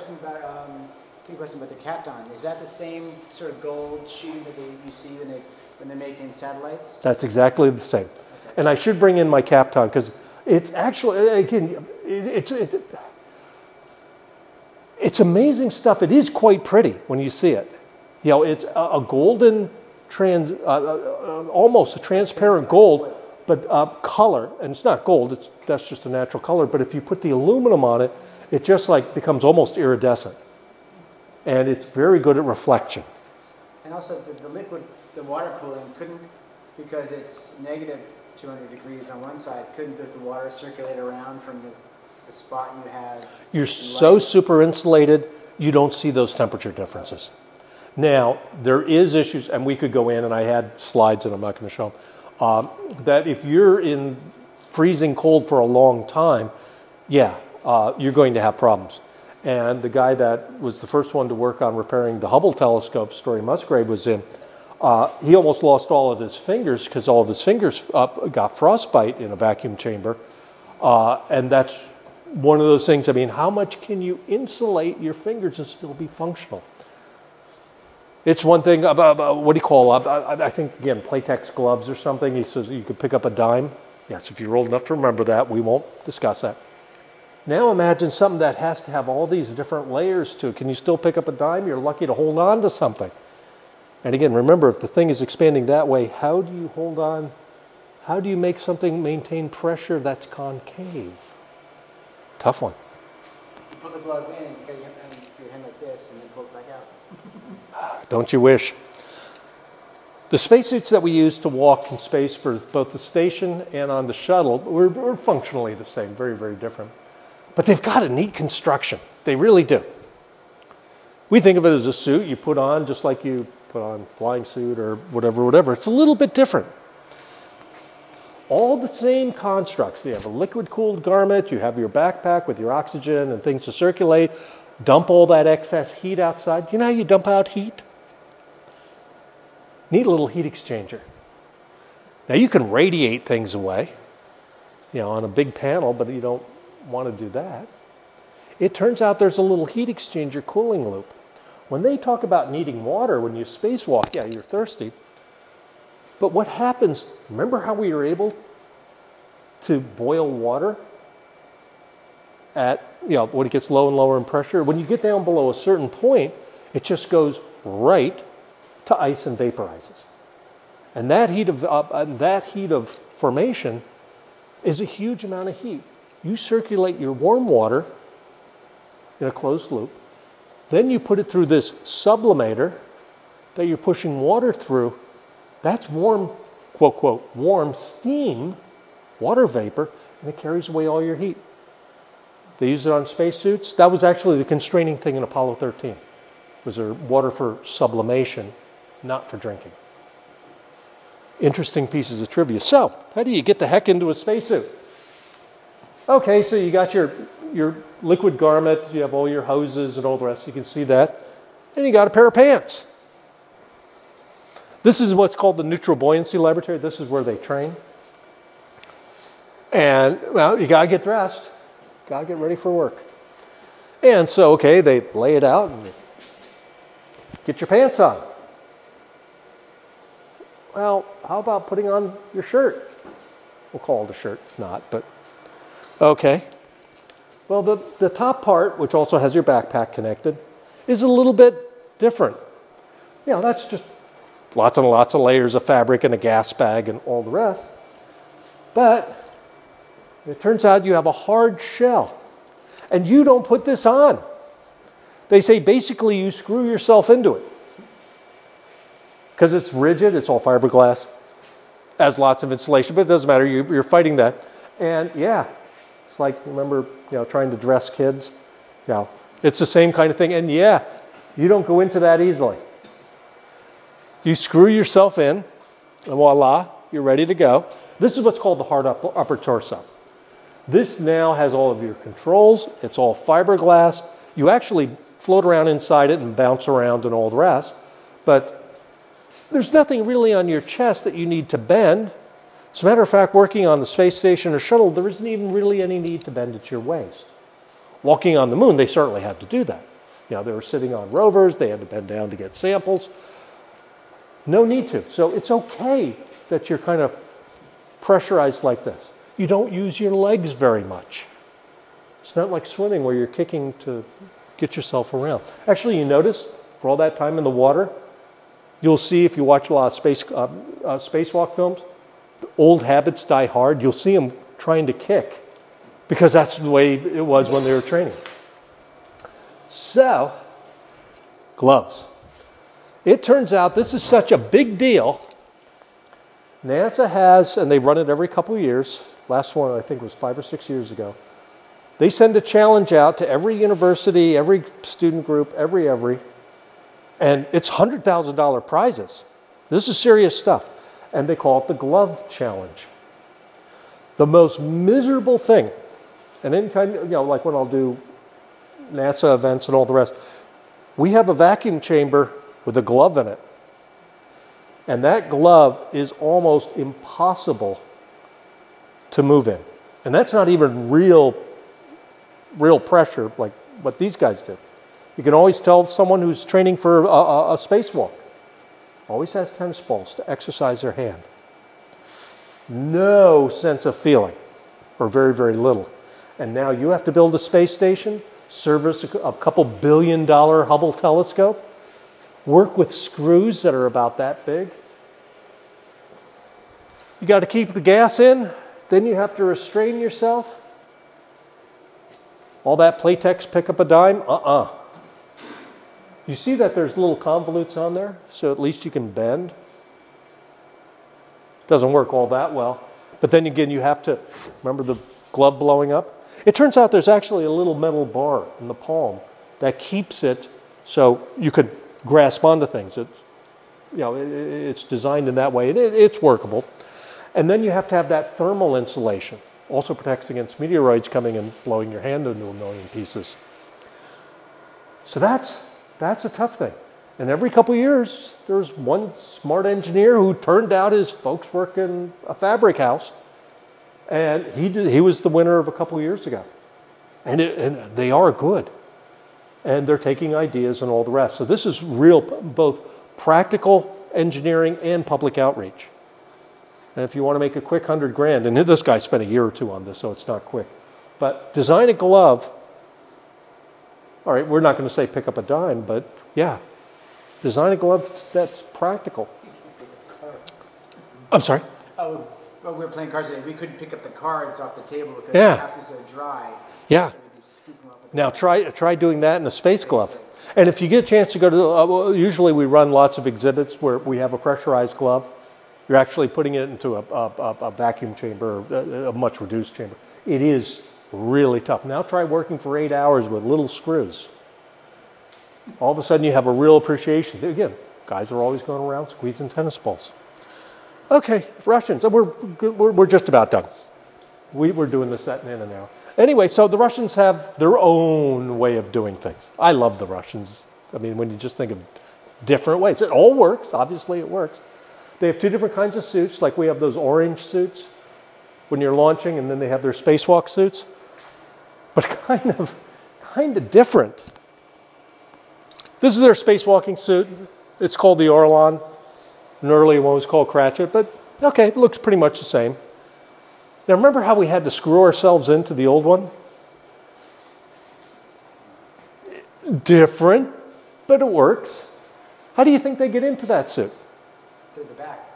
question about, the Kapton. Is that the same sort of gold sheeting that you see when they're making satellites? That's exactly the same. Okay. And I should bring in my Kapton, because it's actually, again, it's amazing stuff. It is quite pretty when you see it. You know, it's a golden... almost a transparent gold, but color, and it's not gold, that's just a natural color, but if you put the aluminum on it, it just like becomes almost iridescent. And it's very good at reflection. And also the liquid, the water cooling couldn't, because it's negative 200 degrees on one side, couldn't just the water circulate around from the spot you had? You're so super insulated, you don't see those temperature differences. Now, there is issues, and we could go in, and I had slides, and I'm not going to show them, that if you're in freezing cold for a long time, yeah, you're going to have problems. And the guy that was the first one to work on repairing the Hubble telescope, Story Musgrave, was in. He almost lost all of his fingers because all of his fingers got frostbite in a vacuum chamber. And that's one of those things. I mean, how much can you insulate your fingers and still be functional? It's one thing about what do you call, I think, again, Playtex gloves or something. He says you could pick up a dime. Yes, if you're old enough to remember that, we won't discuss that. Now imagine something that has to have all these different layers to it. Can you still pick up a dime? You're lucky to hold on to something. And again, remember, if the thing is expanding that way, how do you hold on? How do you make something maintain pressure that's concave? Tough one. You put the glove in, you have to have your hand like this, and then pull it back out. Don't you wish? The spacesuits that we use to walk in space for both the station and on the shuttle were functionally the same, very, very different. But they've got a neat construction. They really do. We think of it as a suit you put on just like you put on a flying suit or whatever, whatever. It's a little bit different. All the same constructs. You have a liquid-cooled garment. You have your backpack with your oxygen and things to circulate. Dump all that excess heat outside. You know how you dump out heat? Need a little heat exchanger. Now you can radiate things away, you know, on a big panel, but you don't want to do that. It turns out there's a little heat exchanger cooling loop. When they talk about needing water when you spacewalk, yeah, you're thirsty. But what happens, remember how we were able to boil water at, you know, when it gets low and lower in pressure? When you get down below a certain point, it just goes right to ice and vaporizes. And that heat of formation is a huge amount of heat. You circulate your warm water in a closed loop, then you put it through this sublimator that you're pushing water through. That's warm, quote, quote, warm steam, water vapor, and it carries away all your heat. They use it on spacesuits. That was actually the constraining thing in Apollo 13, was there water for sublimation, not for drinking. Interesting pieces of trivia. So, how do you get the heck into a spacesuit? Okay, so you got your liquid garment, you have all your hoses and all the rest, you can see that. And you got a pair of pants. This is what's called the neutral buoyancy laboratory. This is where they train. And, well, you got to get dressed. Got to get ready for work. And so, okay, they lay it out and get your pants on. Well, how about putting on your shirt? We'll call it a shirt. It's not, but okay. Well, the top part, which also has your backpack connected, is a little bit different. You know, that's just lots and lots of layers of fabric and a gas bag and all the rest. But it turns out you have a hard shell, and you don't put this on. They say basically you screw yourself into it. Because it's rigid, it's all fiberglass, has lots of insulation, but it doesn't matter, you're fighting that. And yeah, it's like, remember, you know, trying to dress kids? You know, it's the same kind of thing, and yeah, you don't go into that easily. You screw yourself in, and voila, you're ready to go. This is what's called the hard upper torso. This now has all of your controls, it's all fiberglass. You actually float around inside it and bounce around and all the rest, but there's nothing really on your chest that you need to bend. As a matter of fact, working on the space station or shuttle, there isn't even really any need to bend at your waist. Walking on the moon, they certainly had to do that. You know, they were sitting on rovers, they had to bend down to get samples. No need to. So it's okay that you're kind of pressurized like this. You don't use your legs very much. It's not like swimming where you're kicking to get yourself around. Actually, you notice, for all that time in the water, you'll see if you watch a lot of spacewalk films, old habits die hard. You'll see them trying to kick because that's the way it was when they were training. So, gloves. It turns out this is such a big deal. NASA has, and they run it every couple of years, last one I think was 5 or 6 years ago, they send a challenge out to every university, every student group, every, and it's $100,000 prizes. This is serious stuff. And they call it the glove challenge. The most miserable thing, and anytime, you know, like when I'll do NASA events and all the rest, we have a vacuum chamber with a glove in it. And that glove is almost impossible to move in. And that's not even real pressure like what these guys do. You can always tell someone who's training for a spacewalk always has tennis balls to exercise their hand. No sense of feeling, or very, very little. And now you have to build a space station, service a couple $1 billion Hubble telescope, work with screws that are about that big. You got to keep the gas in, then you have to restrain yourself. All that Playtex, pick up a dime, You see that there's little convolutes on there, so at least you can bend. Doesn't work all that well. But then again, you have to, remember the glove blowing up? It turns out there's actually a little metal bar in the palm that keeps it so you could grasp onto things. It's, you know, it's designed in that way. It's workable. And then you have to have that thermal insulation. Also protects against meteoroids coming and blowing your hand into a million pieces. So that's a tough thing. And every couple of years, there's one smart engineer who turned out his folks work in a fabric house. And he was the winner of a couple of years ago. And they are good. and they're taking ideas and all the rest. So this is real, both practical engineering and public outreach. And if you want to make a quick $100 grand, and this guy spent a year or two on this, so it's not quick. But design a glove. All right, we're not going to say pick up a dime, but yeah. Design a glove that's practical. I'm sorry? Oh, well, we were playing cards today. We couldn't pick up the cards off the table because the house is so dry. Yeah. Now try doing that in a space glove. And if you get a chance to go to, usually we run lots of exhibits where we have a pressurized glove. You're actually putting it into a vacuum chamber, a much reduced chamber. It is really tough. Now try working for 8 hours with little screws. All of a sudden you have a real appreciation. Again, guys are always going around squeezing tennis balls. Okay, Russians, we're just about done. We're doing this at in an hour. Anyway, so the Russians have their own way of doing things. I love the Russians. I mean, when you just think of different ways. It all works. Obviously, it works. They have two different kinds of suits, like we have those orange suits when you're launching, and then they have their spacewalk suits. But kind of different. This is their spacewalking suit. It's called the Orlan. An earlier one was called Cratchit, but okay, it looks pretty much the same. Now, remember how we had to screw ourselves into the old one? Different, but it works. How do you think they get into that suit? Through the back.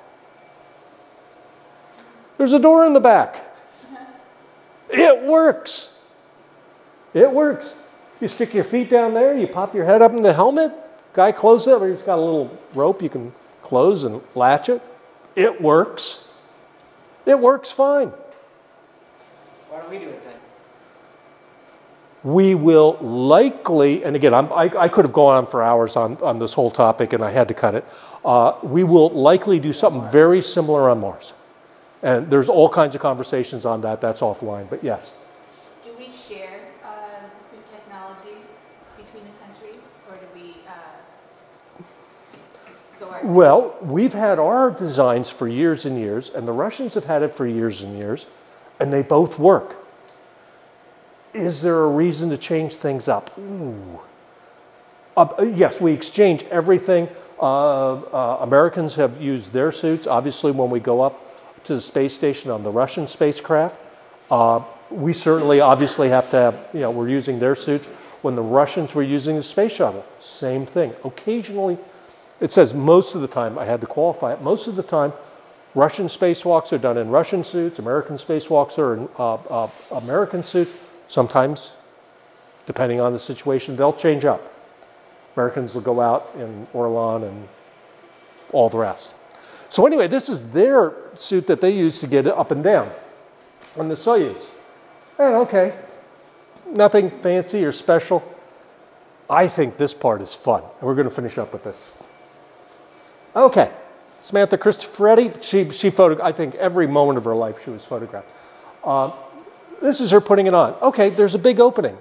There's a door in the back. It works. It works. You stick your feet down there, you pop your head up in the helmet, guy closes it, or he's got a little rope you can close and latch it. It works. It works fine. Why don't we do it then? We will likely, and again, I could have gone on for hours on this whole topic and I had to cut it. We will likely do something very similar on Mars. And there's all kinds of conversations on that. That's offline, but yes. Do we share the suit technology between the countries, or do we go ourselves? Well, we've had our designs for years and years, and the Russians have had it for years and years. And they both work. Is there a reason to change things up? Ooh. Yes, we exchange everything. Americans have used their suits. Obviously, when we go up to the space station on the Russian spacecraft, we certainly obviously have to have, you know, we're using their suits. When the Russians were using the space shuttle, same thing. Occasionally, it says most of the time, I had to qualify it, most of the time, Russian spacewalks are done in Russian suits. American spacewalks are in American suits. Sometimes, depending on the situation, they'll change up. Americans will go out in Orlan and all the rest. So anyway, this is their suit that they use to get up and down on the Soyuz. And okay, nothing fancy or special. I think this part is fun, and we're going to finish up with this. Okay. Samantha Cristoforetti, I think every moment of her life she was photographed. This is her putting it on. Okay, there's a big opening,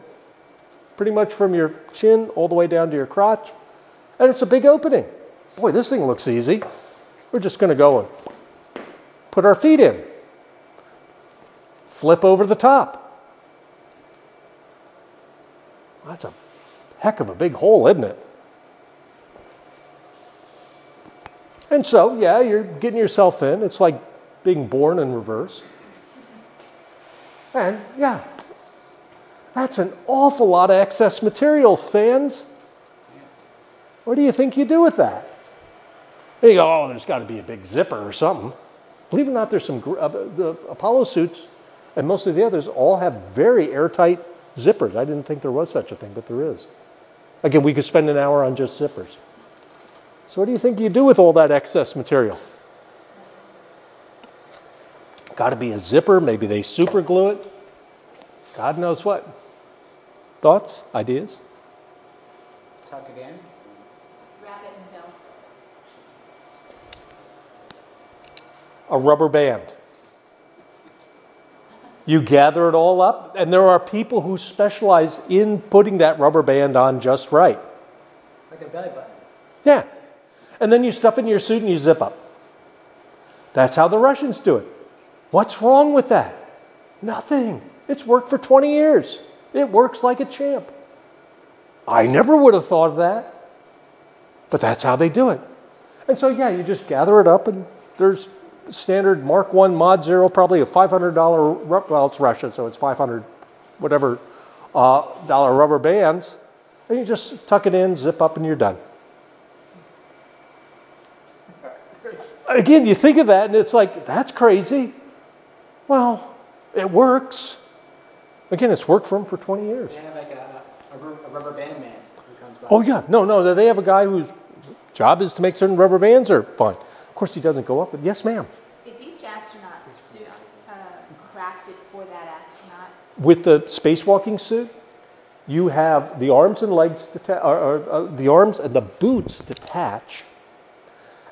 pretty much from your chin all the way down to your crotch, and it's a big opening. Boy, this thing looks easy. We're just going to go and put our feet in, flip over the top. That's a heck of a big hole, isn't it? And so, yeah, you're getting yourself in. It's like being born in reverse. And, yeah, that's an awful lot of excess material, fans. What do you think you do with that? You go, oh, there's got to be a big zipper or something. Believe it or not, there's some, the Apollo suits and most of the others all have very airtight zippers. I didn't think there was such a thing, but there is. Again, we could spend an hour on just zippers. So what do you think you do with all that excess material? Got to be a zipper. Maybe they super glue it. God knows what. Thoughts? Ideas? Tuck it in. Wrap it in film. A rubber band. You gather it all up, and there are people who specialize in putting that rubber band on just right. Like a belly button. Yeah. And then you stuff it in your suit and you zip up. That's how the Russians do it. What's wrong with that? Nothing. It's worked for 20 years. It works like a champ. I never would have thought of that. But that's how they do it. And so, yeah, you just gather it up, and there's standard Mark 1 Mod 0, probably a $500, well, it's Russia, so it's 500 whatever dollar rubber bands. And you just tuck it in, zip up, and you're done. Again, you think of that, and it's like, that's crazy. Well, it works. Again, it's worked for them for 20 years. They have like a rubber band man who comes by. Oh, yeah. No, no. They have a guy whose job is to make certain rubber bands are fine. Of course, he doesn't go up, but yes, ma'am. Is each astronaut suit crafted for that astronaut? With the spacewalking suit, you have the arms and legs, the arms and the boots detach.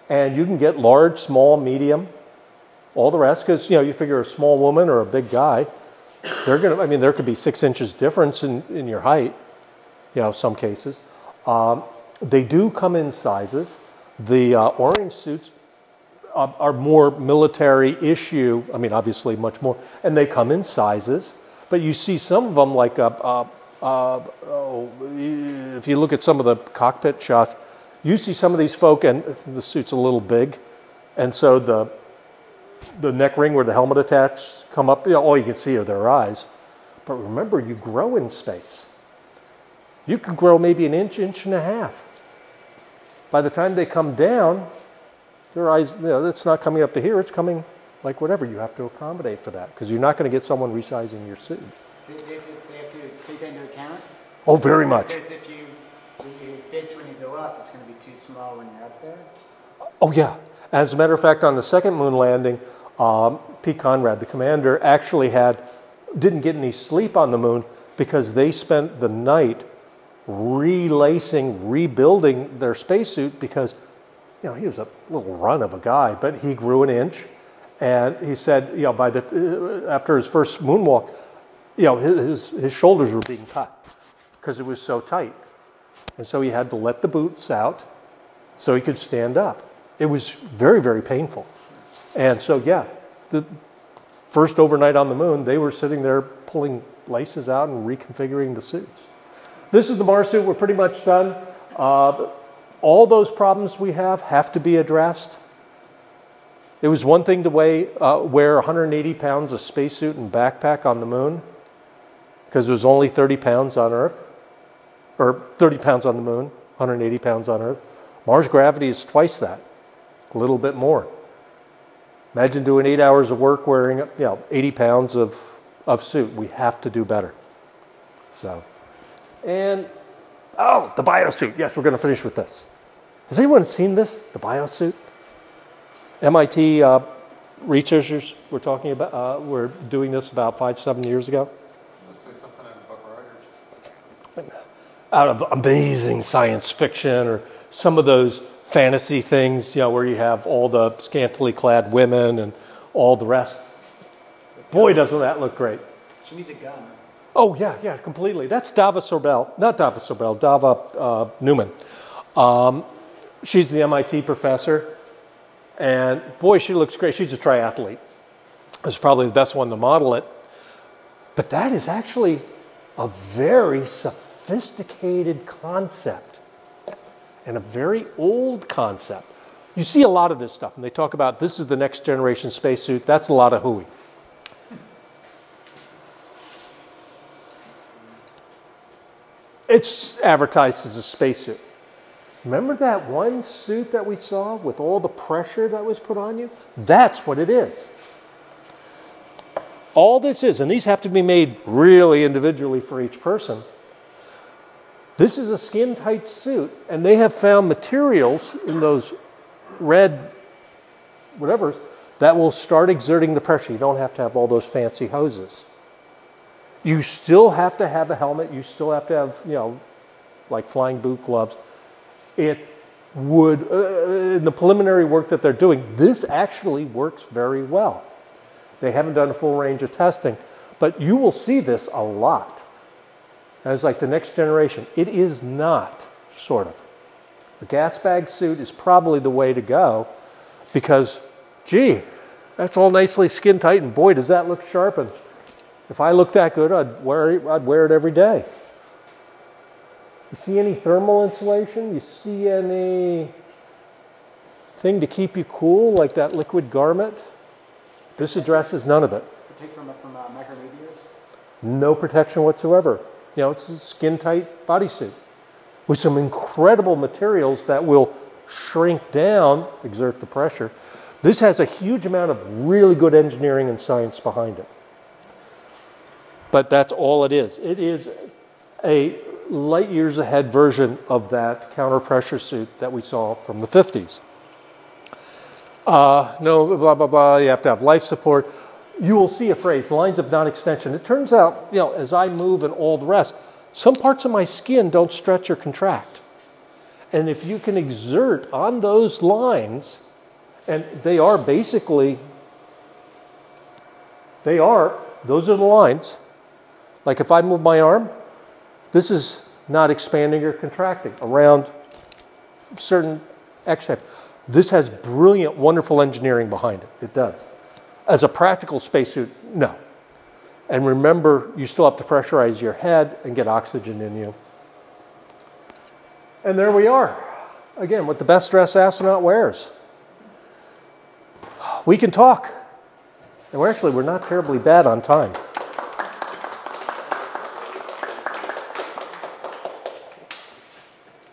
And you can get large, small, medium, all the rest. Because, you know, you figure a small woman or a big guy, they're going to, I mean, there could be 6 inches difference in your height, you know, some cases. They do come in sizes. The orange suits are more military issue. I mean, obviously much more. And they come in sizes. But you see some of them, like if you look at some of the cockpit shots, you see some of these folk, and the suit's a little big, and so the neck ring where the helmet attaches come up, you know, all you can see are their eyes. But remember, you grow in space. You can grow maybe an inch, inch and a half. By the time they come down, their eyes, you know, it's not coming up to here, it's coming like whatever. You have to accommodate for that, because you're not going to get someone resizing your suit. They have to take that into account? Oh, very much. Because if you fits when you go up, it's going to be too small when you're up there? Oh, yeah. As a matter of fact, on the second moon landing, Pete Conrad, the commander, actually didn't get any sleep on the moon because they spent the night relacing, rebuilding their spacesuit because, you know, he was a little runt of a guy, but he grew an inch. And he said, you know, after his first moonwalk, you know, his shoulders were being cut because it was so tight. And so he had to let the boots out so he could stand up. It was very, very painful. And so, yeah, the first overnight on the moon, they were sitting there pulling laces out and reconfiguring the suits. This is the Mars suit. We're pretty much done. All those problems we have to be addressed. It was one thing to wear 180 pounds of spacesuit and backpack on the moon because it was only 30 pounds on Earth. Or 30 pounds on the moon, 180 pounds on Earth. Mars gravity is twice that, a little bit more. Imagine doing 8 hours of work wearing, you know, 80 pounds of suit. We have to do better. So, and, oh, the biosuit. Yes, we're going to finish with this. Has anyone seen this, the biosuit? MIT researchers were talking about, were doing this about 5, 7 years ago. Out of amazing science fiction or some of those fantasy things, you know, where you have all the scantily clad women and all the rest. Boy, doesn't that look great. She needs a gun. Oh, yeah, yeah, completely. That's Dava Newman. She's the MIT professor. And boy, she looks great. She's a triathlete. It's probably the best one to model it. But that is actually a very sophisticated concept and a very old concept. You see a lot of this stuff, and they talk about this is the next generation spacesuit. That's a lot of hooey. It's advertised as a spacesuit. Remember that one suit that we saw with all the pressure that was put on you? That's what it is. All this is, and these have to be made really individually for each person. This is a skin-tight suit, and they have found materials in those red whatevers that will start exerting the pressure. You don't have to have all those fancy hoses. You still have to have a helmet. You still have to have, you know, like flying boot gloves. It would, in the preliminary work that they're doing, this actually works very well. They haven't done a full range of testing, but you will see this a lot. And it's like the next generation. It is not, sort of. A gas bag suit is probably the way to go because, gee, that's all nicely skin tight, and boy, does that look sharp. And if I looked that good, I'd wear it every day. You see any thermal insulation? You see any thing to keep you cool, like that liquid garment? This addresses none of it. Protection from micrometeors? No protection whatsoever. You know, it's a skin-tight bodysuit with some incredible materials that will shrink down, exert the pressure. This has a huge amount of really good engineering and science behind it. But that's all it is. It is a light years ahead version of that counter-pressure suit that we saw from the 50s. No, blah, blah, blah, you have to have life support. You will see a phrase, lines of non-extension. It turns out, you know, as I move and all the rest, some parts of my skin don't stretch or contract. And if you can exert on those lines, and they are basically, those are the lines. Like if I move my arm, this is not expanding or contracting around certain X shape. This has brilliant, wonderful engineering behind it. It does. As a practical spacesuit, no. And remember, you still have to pressurize your head and get oxygen in you. And there we are. Again, what the best dressed astronaut wears. We can talk. And we're not terribly bad on time.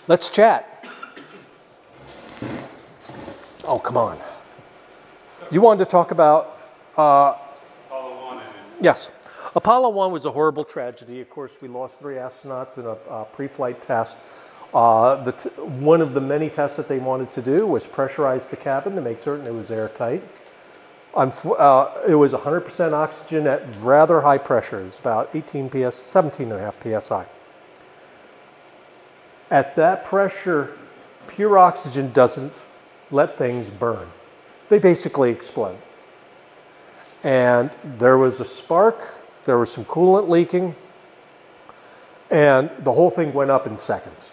Let's chat. Oh, come on. You wanted to talk about... Apollo 1. Yes. Apollo 1 was a horrible tragedy. Of course, we lost 3 astronauts in a pre-flight test. One of the many tests that they wanted to do was pressurize the cabin to make certain it was airtight. It was 100% oxygen at rather high pressures, about 17.5 psi. At that pressure, pure oxygen doesn't let things burn. They basically explode. And there was a spark, there was some coolant leaking, and the whole thing went up in seconds.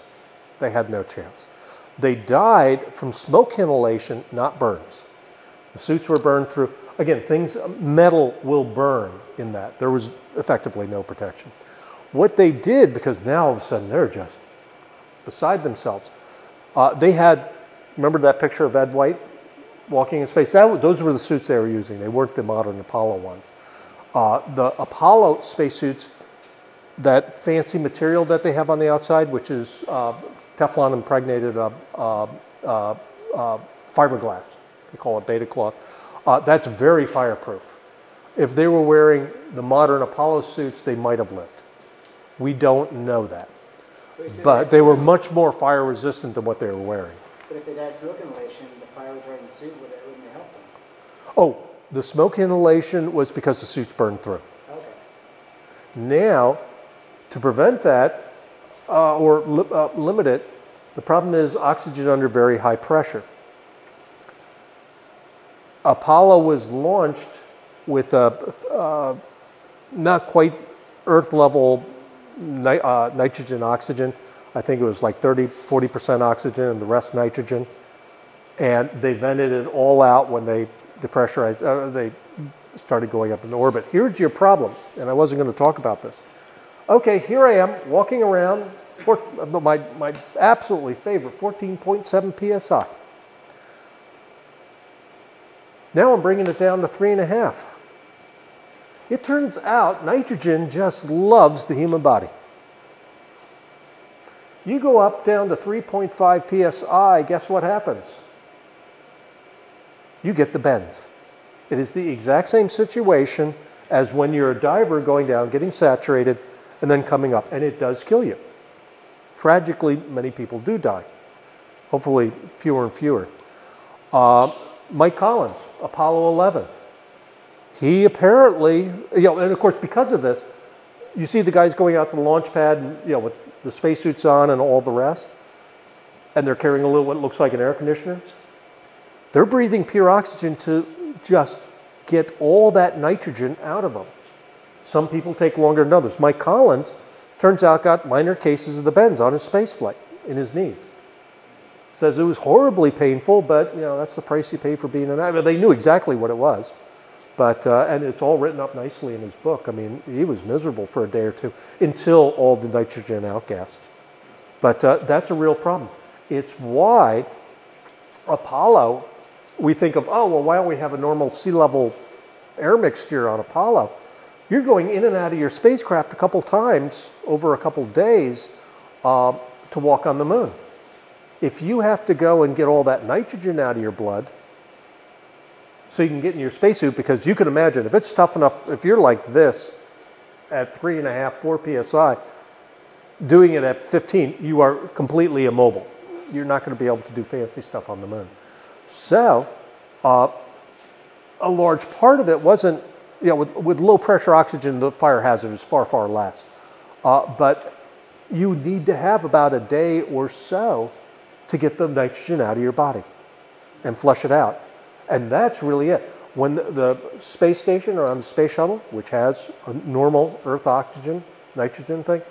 They had no chance. They died from smoke inhalation, not burns. The suits were burned through. Again, things, metal will burn in that. There was effectively no protection. What they did, because now all of a sudden they're just beside themselves, they had, remember that picture of Ed White walking in space? Those were the suits they were using. They weren't the modern Apollo ones. The Apollo spacesuits, that fancy material that they have on the outside, which is Teflon impregnated fiberglass. They call it beta cloth. That's very fireproof. If they were wearing the modern Apollo suits, they might have lived. We don't know that. But they were much more fire resistant than what they were wearing. But if they died smoke inhalation, the fire retardant suit wouldn't have helped them. Oh, the smoke inhalation was because the suits burned through. Okay. Now, to prevent that limit it, the problem is oxygen under very high pressure. Apollo was launched with a not quite Earth level nitrogen oxygen. I think it was like 40% oxygen and the rest nitrogen. And they vented it all out when they depressurized, they started going up in orbit. Here's your problem, and I wasn't going to talk about this. Okay, here I am walking around, my absolutely favorite, 14.7 PSI. Now I'm bringing it down to 3.5. It turns out nitrogen just loves the human body. You go up down to 3.5 psi, guess what happens? You get the bends. It is the exact same situation as when you're a diver going down, getting saturated, and then coming up, and it does kill you. Tragically, many people do die. Hopefully, fewer and fewer. Mike Collins, Apollo 11. He apparently, and of course, because of this, you see the guys going out to the launch pad, and, with the spacesuits on and all the rest, and they're carrying a little what looks like an air conditioner. They're breathing pure oxygen to just get all that nitrogen out of them. Some people take longer than others. Mike Collins, turns out, got minor cases of the bends on his space flight in his knees. Says it was horribly painful, but that's the price you pay for being an astronaut. They knew exactly what it was. But, and it's all written up nicely in his book. I mean, he was miserable for a day or two until all the nitrogen outgassed. But that's a real problem. It's why Apollo, we think of, oh, well, why don't we have a normal sea level air mixture on Apollo? You're going in and out of your spacecraft a couple times over a couple days to walk on the moon. If you have to go and get all that nitrogen out of your blood so you can get in your spacesuit, because you can imagine if it's tough enough, if you're like this at 3.5, 4 PSI, doing it at 15, you are completely immobile. You're not going to be able to do fancy stuff on the moon. So a large part of it wasn't, you know, with low pressure oxygen, the fire hazard is far, far less. But you need to have about a day or so to get the nitrogen out of your body and flush it out. And that's really it. When the space station or on the space shuttle, which has a normal Earth oxygen, nitrogen thing,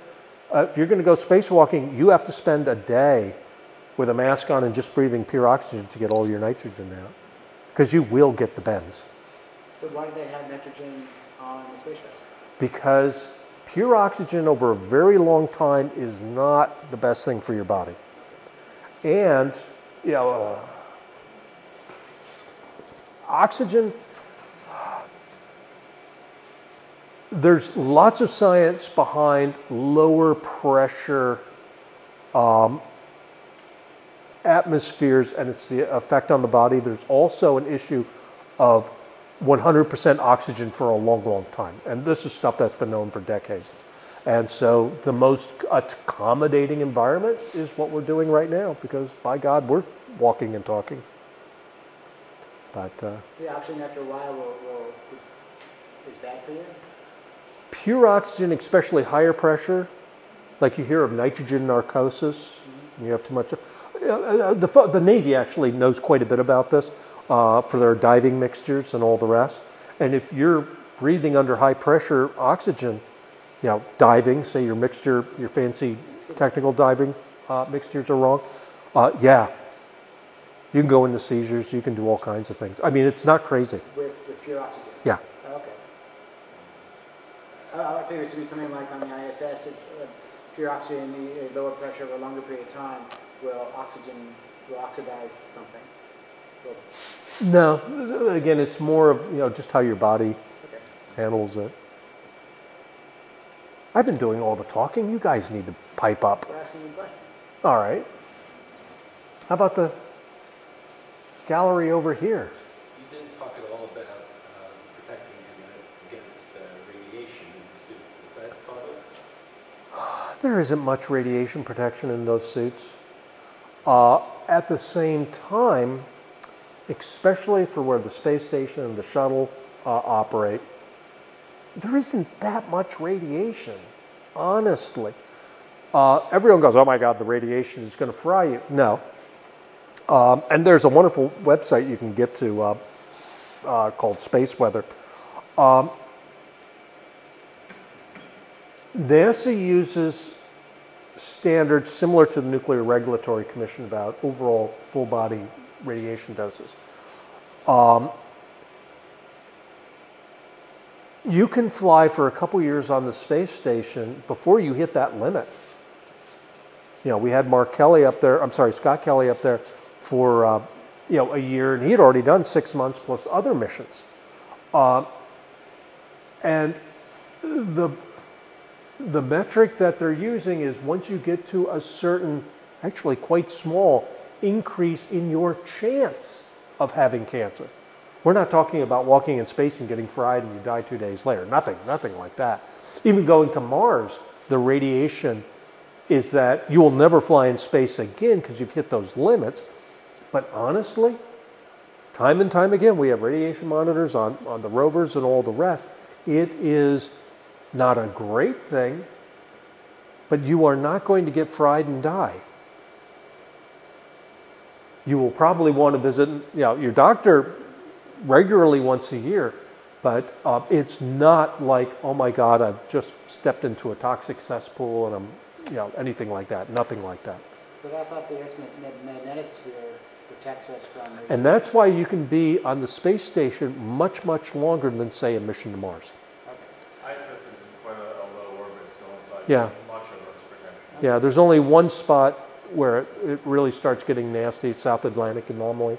if you're going to go spacewalking, you have to spend a day with a mask on and just breathing pure oxygen to get all your nitrogen out, because you will get the bends. So why do they have nitrogen on the space shuttle? Because pure oxygen over a very long time is not the best thing for your body. And, you know, oxygen, there's lots of science behind lower pressure atmospheres and it's the effect on the body. There's also an issue of 100% oxygen for a long, long time. And this is stuff that's been known for decades. And so the most accommodating environment is what we're doing right now, because by God, we're walking and talking. But so the oxygen after a while is bad for you? Pure oxygen, especially higher pressure, like you hear of nitrogen narcosis, and you have too much. The Navy actually knows quite a bit about this for their diving mixtures and all the rest. And if you're breathing under high pressure oxygen, you know, diving, say your mixture, your fancy technical diving mixtures are wrong, yeah, you can go into seizures, you can do all kinds of things. I mean, it's not crazy. With pure oxygen? Yeah. Oh, okay. I figured it would be something like on the ISS, pure oxygen, the lower pressure over a longer period of time will oxidize something. Cool. No, again, it's more of, you know, just how your body handles it. I've been doing all the talking. You guys need to pipe up. We're asking you questions. All right. How about the gallery over here? You didn't talk at all about protecting him against radiation in the suits. Is that public? There isn't much radiation protection in those suits. At the same time, especially for where the space station and the shuttle operate, there isn't that much radiation, honestly. Everyone goes, oh my God, the radiation is going to fry you. No. And there's a wonderful website you can get to called Space Weather. NASA uses standards similar to the Nuclear Regulatory Commission about overall full body radiation doses. You can fly for a couple years on the space station before you hit that limit. You know, we had Mark Kelly up there, I'm sorry, Scott Kelly up there for, you know, a year, and he had already done 6 months plus other missions. And the metric that they're using is once you get to a certain, actually quite small, increase in your chance of having cancer. We're not talking about walking in space and getting fried and you die 2 days later. Nothing like that. Even going to Mars, the radiation is that you will never fly in space again because you've hit those limits. But honestly, time and time again, we have radiation monitors on the rovers and all the rest. It is not a great thing, but you are not going to get fried and die. You will probably want to visit, you know, your doctor regularly once a year, but it's not like, oh my God, I've just stepped into a toxic cesspool and I'm, you know, anything like that. Nothing like that. But I thought the Earth's magnetosphere protects us from radiation. And that's why you can be on the space station much, much longer than, say, a mission to Mars. Okay. ISS is in quite a low orbit still inside. Yeah. Much of Earth's protection. Yeah, there's only one spot where it really starts getting nasty, South Atlantic anomaly.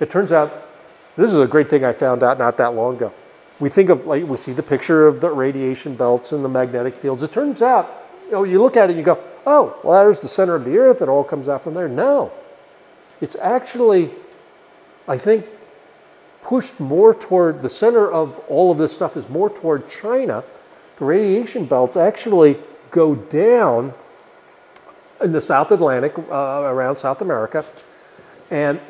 It turns out, this is a great thing I found out not that long ago. We think of, like, we see the picture of the radiation belts and the magnetic fields. It turns out, you know, you look at it and you go, oh, well, there's the center of the Earth. It all comes out from there. No, it's actually, I think, pushed more toward, the center of all of this stuff is more toward China. The radiation belts actually go down in the South Atlantic, around South America. And,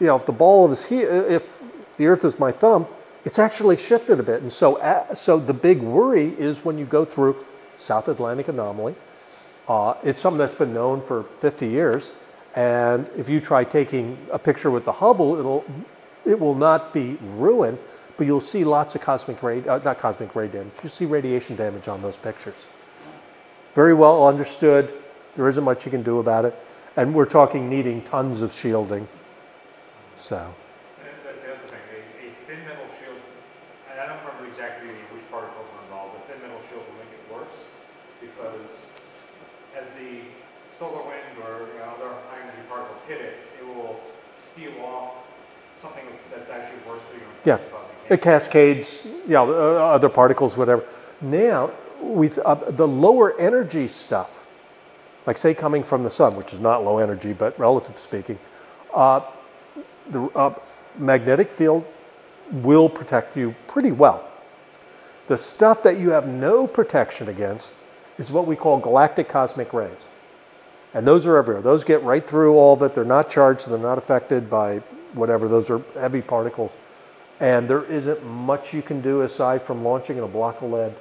you know, if the ball is here, if the Earth is my thumb, it's actually shifted a bit. And so the big worry is when you go through South Atlantic anomaly. It's something that's been known for 50 years. And if you try taking a picture with the Hubble, it will not be ruined, but you'll see lots of not cosmic ray damage, you'll see radiation damage on those pictures. Very well understood. There isn't much you can do about it. And we're talking needing tons of shielding. So. That's the other thing. A thin metal shield, and I don't remember exactly which particles were involved, but a thin metal shield will make it worse because as the solar wind or other high energy particles hit it, it will spew off something that's actually worse for you. Yeah, it cascades, yeah, other particles, whatever. Now, with the lower energy stuff, like say coming from the sun, which is not low energy, but relative speaking, the magnetic field will protect you pretty well. The stuff that you have no protection against is what we call galactic cosmic rays. And those are everywhere. Those get right through all that. They're not charged, so they're not affected by whatever. Those are heavy particles. And there isn't much you can do aside from launching in a block of lead.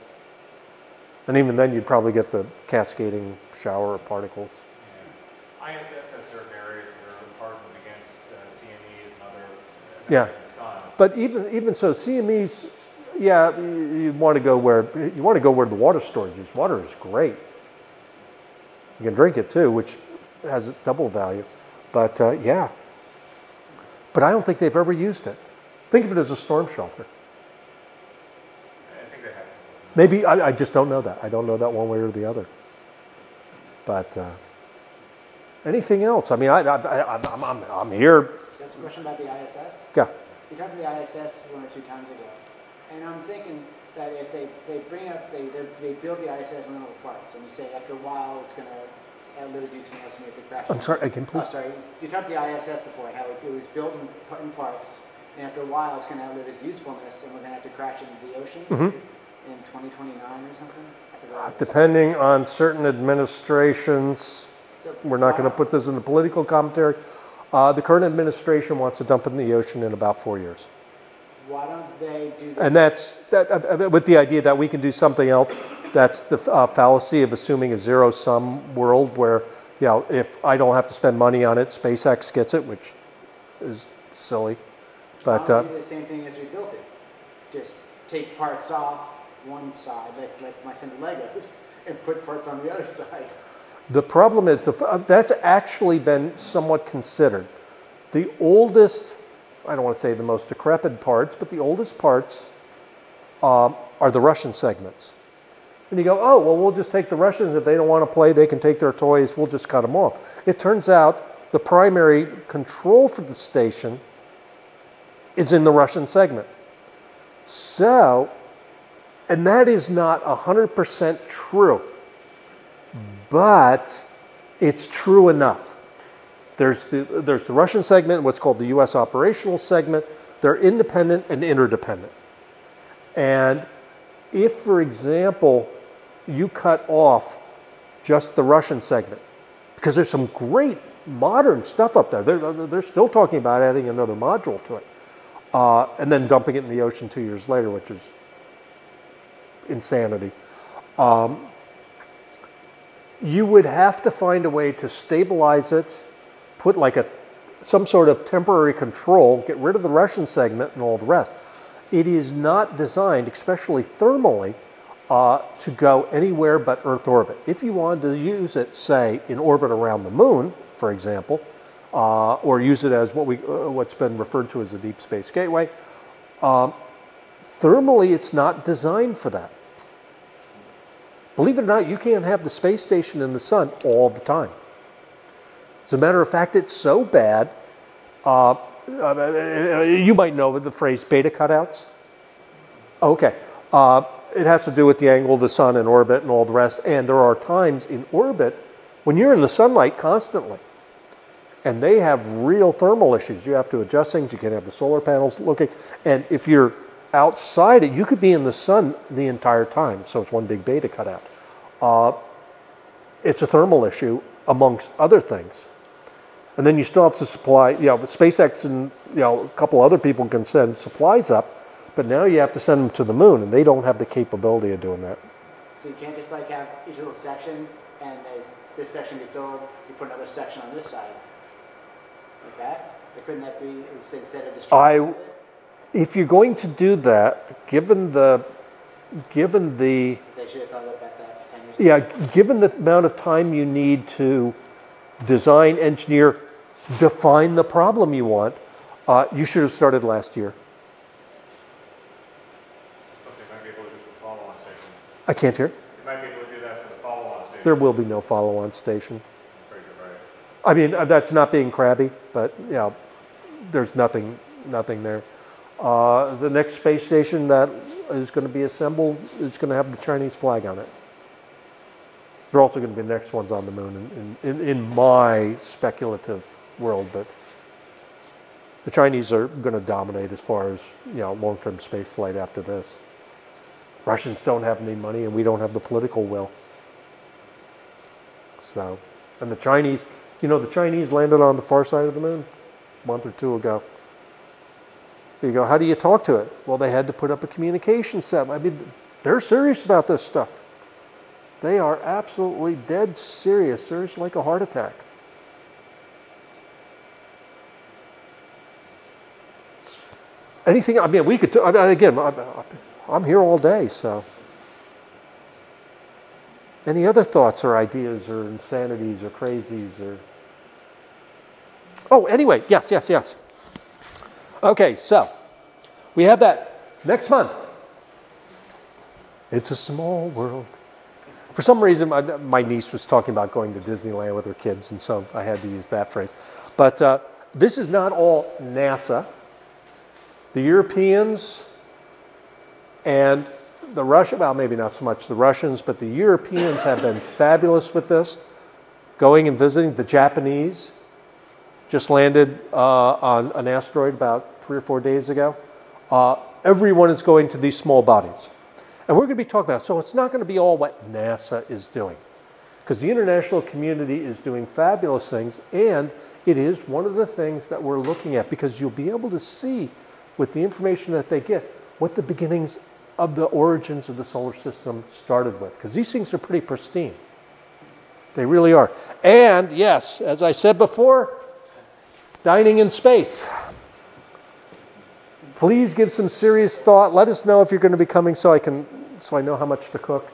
And even then, you'd probably get the cascading shower of particles. Yeah. ISS has certain areas that are hardened against CMEs and other. Yeah. The sun. But even so, CMEs, yeah, you want to go where the water storage is. Water is great. You can drink it too, which has a double value. But yeah. But I don't think they've ever used it. Think of it as a storm shelter. Maybe, I just don't know that. I don't know that one way or the other. But anything else? I mean, I'm here. That's a question about the ISS? Yeah. You talked about the ISS one or two times ago. And I'm thinking that if they bring up, they build the ISS in little parts. And you say after a while, it's going to lose its mass and get the crash. I'm sorry, again, please. Oh, sorry. You talked about the ISS before, how it was built in parts. And after a while, it's going to outlive its usefulness. And we're going to have to crash into the ocean. Mm-hmm. In 2029 or something? Depending on certain administrations, so, we're not going to put this in the political commentary. The current administration wants to dump it in the ocean in about 4 years. Why don't they do this? And that's with the idea that we can do something else. That's the fallacy of assuming a zero-sum world where, you know, if I don't have to spend money on it, SpaceX gets it, which is silly. But do the same thing as we built it. Just take parts off one side, like my son's Legos, and put parts on the other side. The problem is, that's actually been somewhat considered. The oldest, I don't want to say the most decrepit parts, but the oldest parts are the Russian segments. And you go, oh, well, we'll just take the Russians. If they don't want to play, they can take their toys. We'll just cut them off. It turns out the primary control for the station is in the Russian segment. So, and that is not 100% true, but it's true enough. There's the Russian segment, what's called the U.S. operational segment. They're independent and interdependent. And if, for example, you cut off just the Russian segment, because there's some great modern stuff up there. They're still talking about adding another module to it, and then dumping it in the ocean 2 years later, which is insanity. You would have to find a way to stabilize it, put like some sort of temporary control, get rid of the Russian segment and all the rest. It is not designed, especially thermally, to go anywhere but Earth orbit. If you wanted to use it, say, in orbit around the moon, for example, or use it as what's been referred to as the Deep Space Gateway, thermally it's not designed for that. Believe it or not, you can't have the space station in the sun all the time. As a matter of fact, it's so bad, you might know the phrase beta cutouts. Okay. It has to do with the angle of the sun in orbit and all the rest. And there are times in orbit when you're in the sunlight constantly. And they have real thermal issues. You have to adjust things. You can't have the solar panels looking. And if you're outside it, you could be in the sun the entire time. So it's one big beta cutout. It's a thermal issue, amongst other things. And then you still have to supply, but SpaceX and a couple other people can send supplies up, but now you have to send them to the moon, and they don't have the capability of doing that. So you can't just have each little section, and as this section gets old, you put another section on this side, like that. Couldn't that be instead of destroying it? If you're going to do that, given the they should have thought about that 10 years ago. Yeah, given the amount of time you need to design, engineer, define the problem you want, you should have started last year. I can't hear. You might be able to do that for the follow-on station. There will be no follow-on station. Right. I mean, that's not being crabby, but there's nothing there. The next space station that is going to be assembled is going to have the Chinese flag on it. They're also going to be the next ones on the moon in my speculative world, but the Chinese are going to dominate as far as long-term space flight after this. Russians don't have any money, and we don't have the political will. So, and the Chinese, the Chinese landed on the far side of the moon a month or two ago. You go, how do you talk to it? Well, they had to put up a communication set. I mean, they're serious about this stuff. They are absolutely dead serious, serious like a heart attack. Anything, we could, again, I'm here all day, so. Any other thoughts or ideas or insanities or crazies or... Oh, anyway, yes. Okay, so we have that next month. It's a small world. For some reason, my niece was talking about going to Disneyland with her kids, and so I had to use that phrase. But this is not all NASA. The Europeans... And the Russians, well, maybe not so much the Russians, but the Europeans have been fabulous with this, going and visiting. The Japanese just landed on an asteroid about 3 or 4 days ago. Everyone is going to these small bodies. And we're going to be talking about, so it's not going to be all what NASA is doing, because the international community is doing fabulous things, and it is one of the things that we're looking at, because you'll be able to see with the information that they get what the beginnings of the origins of the solar system started with, because these things are pretty pristine. They really are. And yes, as I said before, dining in space. Please give some serious thought. Let us know if you're going to be coming so I know how much to cook.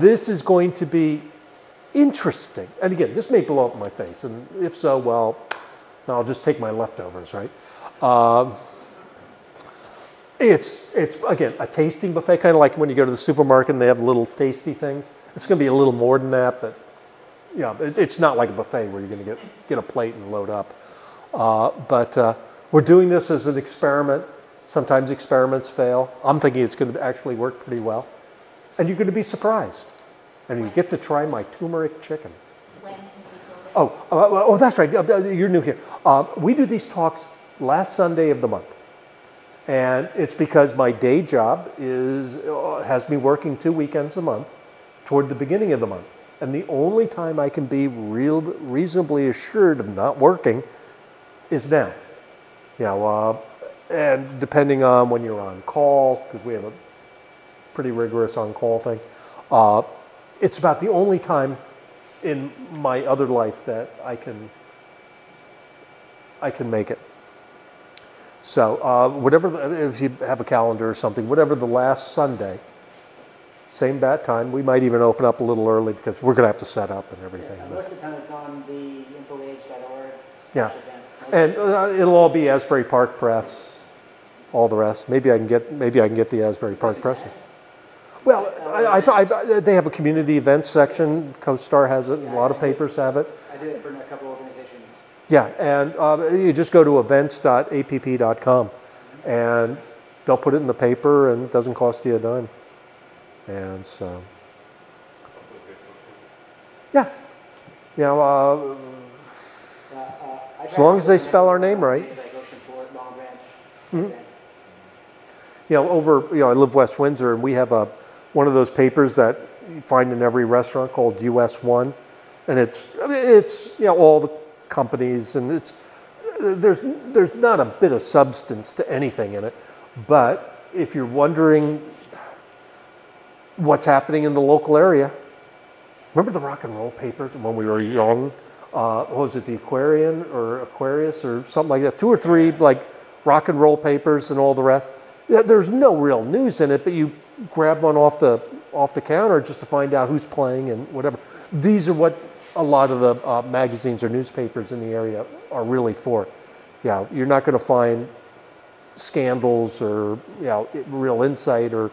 This is going to be interesting. And again, this may blow up in my face, and if so, well, I'll just take my leftovers, right? It's again, a tasting buffet, kind of like when you go to the supermarket and they have little tasty things. It's going to be a little more than that, but it's not like a buffet where you're going to get a plate and load up. But we're doing this as an experiment. Sometimes experiments fail. I'm thinking it's going to actually work pretty well. And you're going to be surprised. And you get to try my turmeric chicken. When can we go? Oh, that's right. You're new here. We do these talks last Sunday of the month. And it's because my day job has me working 2 weekends a month toward the beginning of the month. And the only time I can be reasonably assured of not working is now. And depending on when you're on call, because we have a pretty rigorous on-call thing, it's about the only time in my other life that I can make it. So if you have a calendar or something, whatever the last Sunday, same bat time, we might even open up a little early because we're going to have to set up and everything. Yeah, most of the time it's on the infoage.org. Yeah, and it'll all be Asbury Park Press, all the rest. Maybe I can get the Asbury Park Press. Well, They have a community events section. CoStar has it. Yeah, a lot of papers have it. I did it for a couple organizations. Yeah, and you just go to events.app.com, and they'll put it in the paper, and it doesn't cost you a dime. And so, yeah, you know, as long as they spell our name right. Mm-hmm. You know, I live West Windsor, and we have one of those papers that you find in every restaurant called US1, and it's you know, all the companies, and there's not a bit of substance to anything in it, but if you're wondering what's happening in the local area, remember the rock and roll papers when we were young? What was it, the Aquarian or Aquarius or something like that? 2 or 3 like rock and roll papers and all the rest. There's no real news in it, but you grab one off the counter just to find out who's playing and whatever. These are what a lot of the magazines or newspapers in the area are really for. Yeah, you're not going to find scandals or, you know, real insight or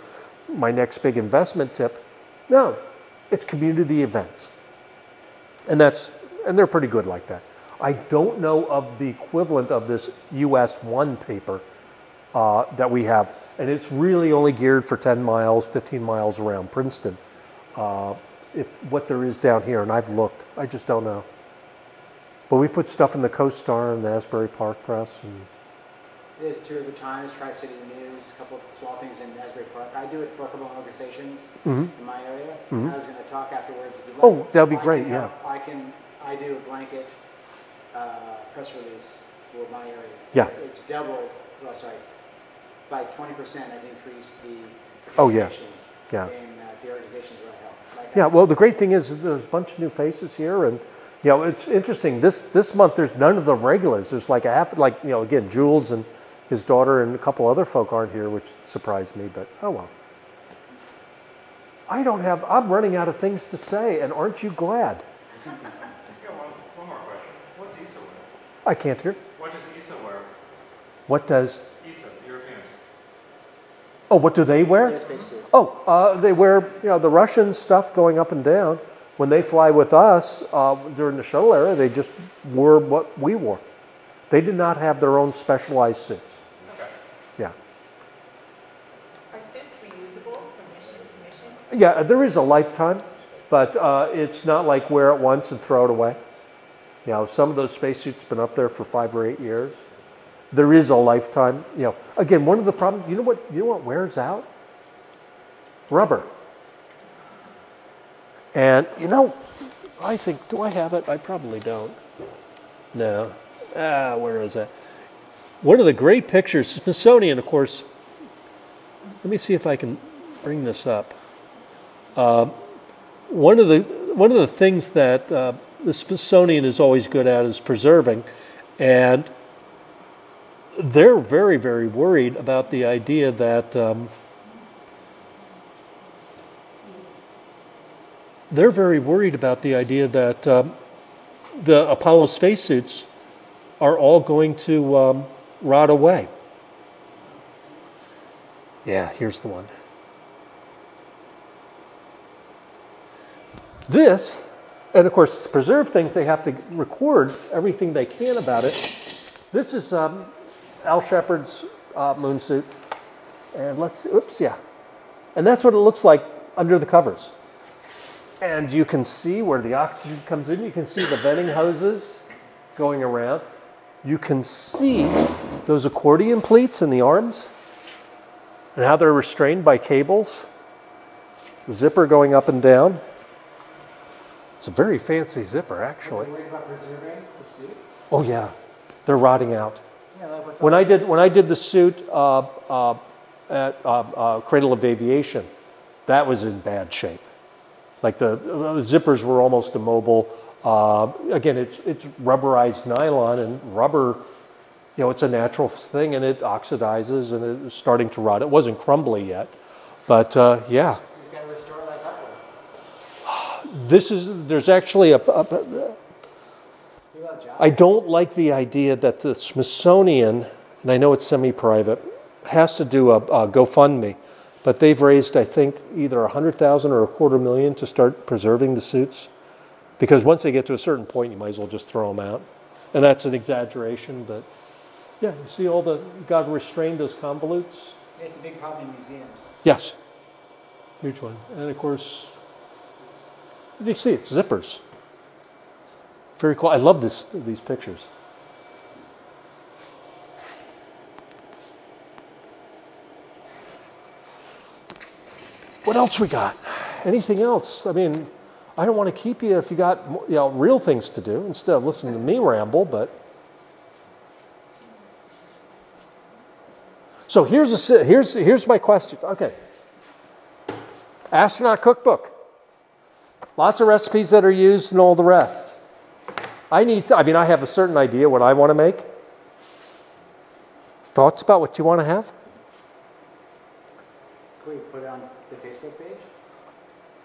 my next big investment tip. No, it's community events, and they're pretty good like that. I don't know of the equivalent of this US1 paper that we have, and it's really only geared for 10 miles, 15 miles around Princeton. If what there is down here, and I've looked, I just don't know. But we put stuff in the CoStar and the Asbury Park Press. And there's a tour of the Times, Tri-City News, a couple of small things in Asbury Park. I do it for a couple of organizations in my area. I was going to talk afterwards. Oh, that would be great, yeah. I do a blanket press release for my area. Yeah. It's doubled, well, sorry, by 20%. I've increased the participation in the organizations where I help. Well, the great thing is there's a bunch of new faces here, and you know, it's interesting. This month there's none of the regulars. There's like you know, again, Jules and his daughter and a couple other folk aren't here, which surprised me, but oh well. I'm running out of things to say, and aren't you glad? I can't hear. What does ESA wear? What does? ESA, the Europeans. Oh, what do they wear? The space suit. Oh, they wear, you know, the Russian stuff going up and down. When they fly with us during the shuttle era, they just wore what we wore. They did not have their own specialized suits. Okay. Yeah. Are suits reusable from mission to mission? Yeah, there is a lifetime, but it's not like wear it once and throw it away. You know, some of those spacesuits have been up there for 5 or 8 years. There is a lifetime. You know, again, one of the problems. You know what wears out? Rubber. And you know, I think, do I have it? I probably don't. No. Where is that? One of the great pictures, Smithsonian, of course. Let me see if I can bring this up. One of the things that the Smithsonian is always good at is preserving, and they're very, very worried about the idea that the Apollo spacesuits are all going to rot away. Yeah, here's the one. This. And of course, to preserve things, they have to record everything they can about it. This is Al Shepard's moon suit. And let's, oops, yeah. And that's what it looks like under the covers. And you can see where the oxygen comes in. You can see the venting hoses going around. You can see those accordion pleats in the arms and how they're restrained by cables. The zipper going up and down. It's a very fancy zipper, actually. Are you worried about preserving the suits? Oh yeah, they're rotting out. Yeah, like what's when I did the suit at Cradle of Aviation, that was in bad shape. Like the zippers were almost immobile. Again, it's rubberized nylon, and rubber, you know, it's a natural thing, and it oxidizes, and it's starting to rot. It wasn't crumbly yet, but yeah. There's actually I don't like the idea that the Smithsonian, and I know it's semi-private, has to do a GoFundMe, But they've raised, I think, either 100,000 or $250,000 to start preserving the suits. Because once they get to a certain point, you might as well just throw them out. And that's an exaggeration, but yeah, you see all the, God restrained those convolutes. It's a big problem in museums. Yes, huge one. And of course, you see it's zippers. Very cool. I love this, these pictures. What else we got? Anything else? I mean, I don't want to keep you if you got, you know, real things to do instead of listening to me ramble, but. So here's a, here's my question. Okay. Astronaut cookbook. Lots of recipes that are used and all the rest. I need to, I mean, I have a certain idea what I want to make. Thoughts about what you want to have? Can we put it on the Facebook page?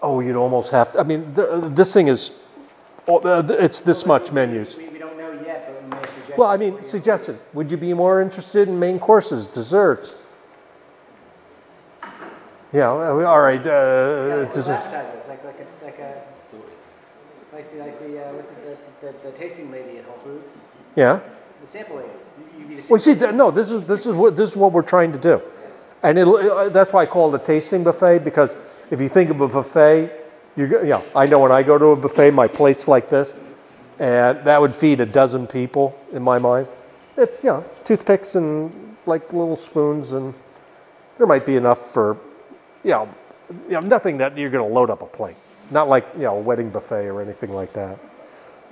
Oh, you'd almost have to. I mean, this thing is, it's this much menus. We don't know yet, but we may suggest. Well, I mean, suggestion. Would you be more interested in main courses, desserts? Yeah, all right. Desserts. Appetizers, like the tasting lady at Whole Foods. Yeah. The sample lady. You need a sample. Well, see, no, this is what we're trying to do. And that's why I call it a tasting buffet, because if you think of a buffet, I know when I go to a buffet, my plate's like this, and that would feed a dozen people in my mind. It's, you know, toothpicks and like little spoons, and there might be enough for, you know nothing that you're going to load up a plate. Not like, you know, a wedding buffet or anything like that.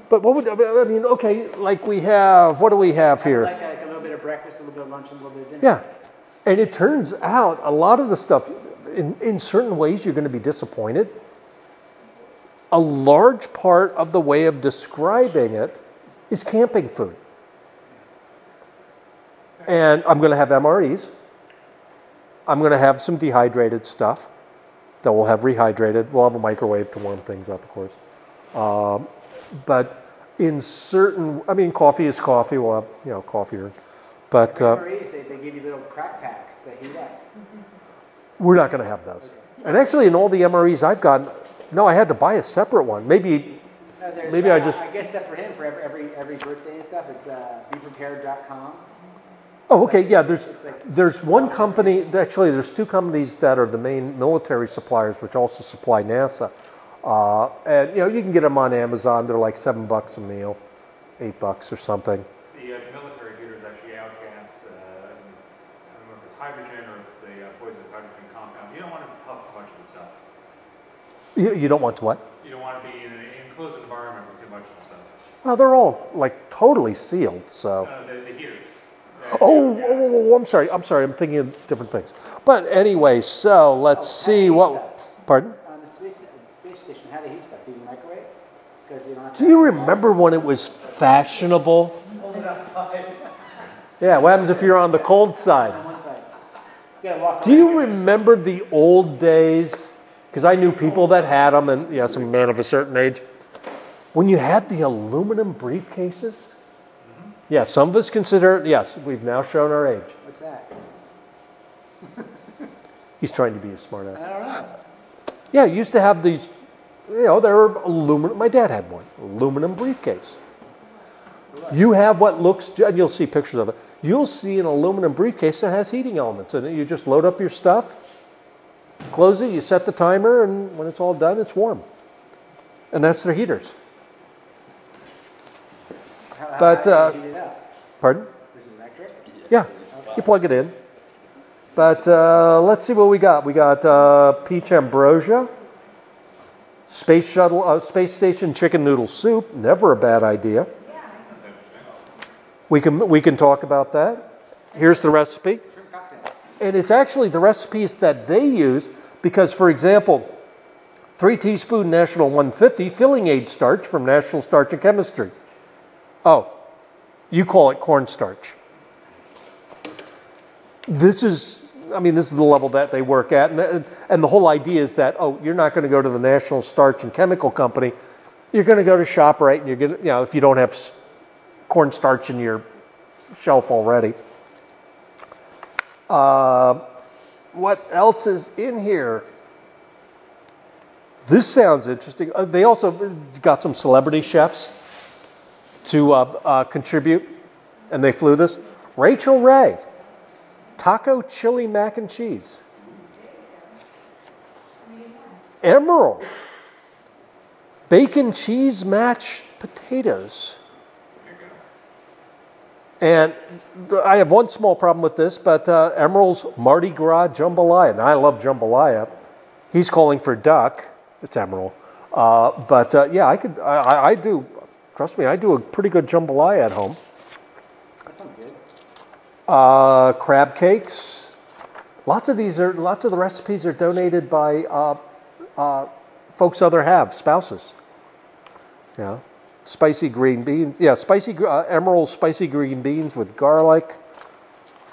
But what would, I mean, okay, like we have, what do we have here? Like a little bit of breakfast, a little bit of lunch, and a little bit of dinner. Yeah. And it turns out a lot of the stuff, in certain ways, you're going to be disappointed. A large part of the way of describing it is camping food. And I'm going to have MREs. I'm going to have some dehydrated stuff that we'll have rehydrated. We'll have a microwave to warm things up, of course. But in certain, I mean, coffee is coffee. We'll have, you know, coffee or... But they give you little crack packs that heat up. We're not going to have those. Okay. And actually, in all the MREs I've gotten, no, I had to buy a separate one. Maybe, no, maybe I just. I guess that for him, for every birthday and stuff, it's beprepared.com. Oh, okay, yeah. There's one company. Actually, there's two companies that are the main military suppliers, which also supply NASA. And you know, you can get them on Amazon. They're like $7 a meal, $8 or something. You don't want to what? You don't want to be in an enclosed environment with too much of the stuff. Well, they're all like totally sealed, so. The heaters. Oh, I'm sorry. I'm thinking of different things. But anyway, so let's see what. Stuff. Pardon? On the space station, how do you heat stuff? Use a microwave? Because you don't have to. Do you remember when it was fashionable? Hold it outside. Yeah, what happens if you're on the cold side? On one side. You gotta walk away. Do you remember the old days? Because I knew people that had them, and yeah, some men of a certain age. When you had the aluminum briefcases, yeah, some of us consider it, yes, we've now shown our age. What's that? He's trying to be a smart ass. I don't know. Yeah, you used to have these, you know, they were aluminum. My dad had one, aluminum briefcase. You have what looks, and you'll see pictures of it, you'll see an aluminum briefcase that has heating elements in it. You just load up your stuff. Close it, you set the timer, and when it's all done, it's warm. And that's their heaters. How do you heat it up? Pardon? Is it electric? Yeah, okay. You plug it in. But let's see what we got. We got peach ambrosia, space station chicken noodle soup. Never a bad idea. Yeah. We can talk about that. Here's the recipe. And it's actually the recipes that they use because, for example, 3 teaspoons National 150 filling aid starch from National Starch and Chemistry. Oh, you call it cornstarch. This is, I mean, this is the level that they work at. And the whole idea is that, oh, you're not going to go to the National Starch and Chemical Company. You're going to go to ShopRite, and you're going to, you know, if you don't have cornstarch in your shelf already. what else is in here. This sounds interesting. They also got some celebrity chefs to contribute, and they flew this. Rachel Ray, taco chili mac and cheese. Emerald, bacon cheese mashed potatoes. And I have one small problem with this, but Emerald's Mardi Gras jambalaya, and I love jambalaya. He's calling for duck. It's Emerald. Yeah, I do, trust me, I do a pretty good jambalaya at home. That sounds good. Crab cakes. Lots of the recipes are donated by folks' other halves, spouses. Yeah. Spicy green beans. Yeah, spicy, Emerald spicy green beans with garlic.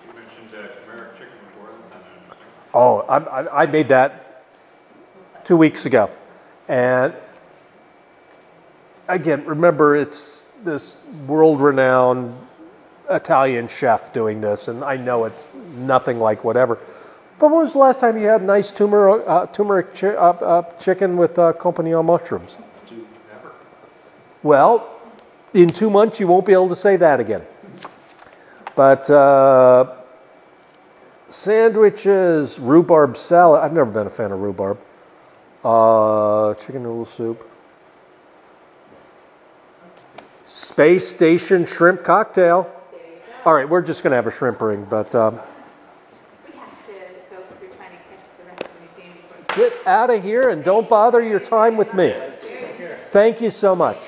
You mentioned turmeric chicken before. That sounded interesting. Oh, I made that 2 weeks ago. And again, remember, it's this world-renowned Italian chef doing this, and I know it's nothing like whatever. But when was the last time you had nice turmeric chicken with compagnon mushrooms? Never. Well, in 2 months, you won't be able to say that again. But sandwiches, rhubarb salad. I've never been a fan of rhubarb. Chicken noodle soup. Space station shrimp cocktail. There you go. All right, we're just going to have a shrimp ring, but... we have to go because we're trying to catch the rest of the museum before... Get out of here and don't bother your time with me. Thank you so much.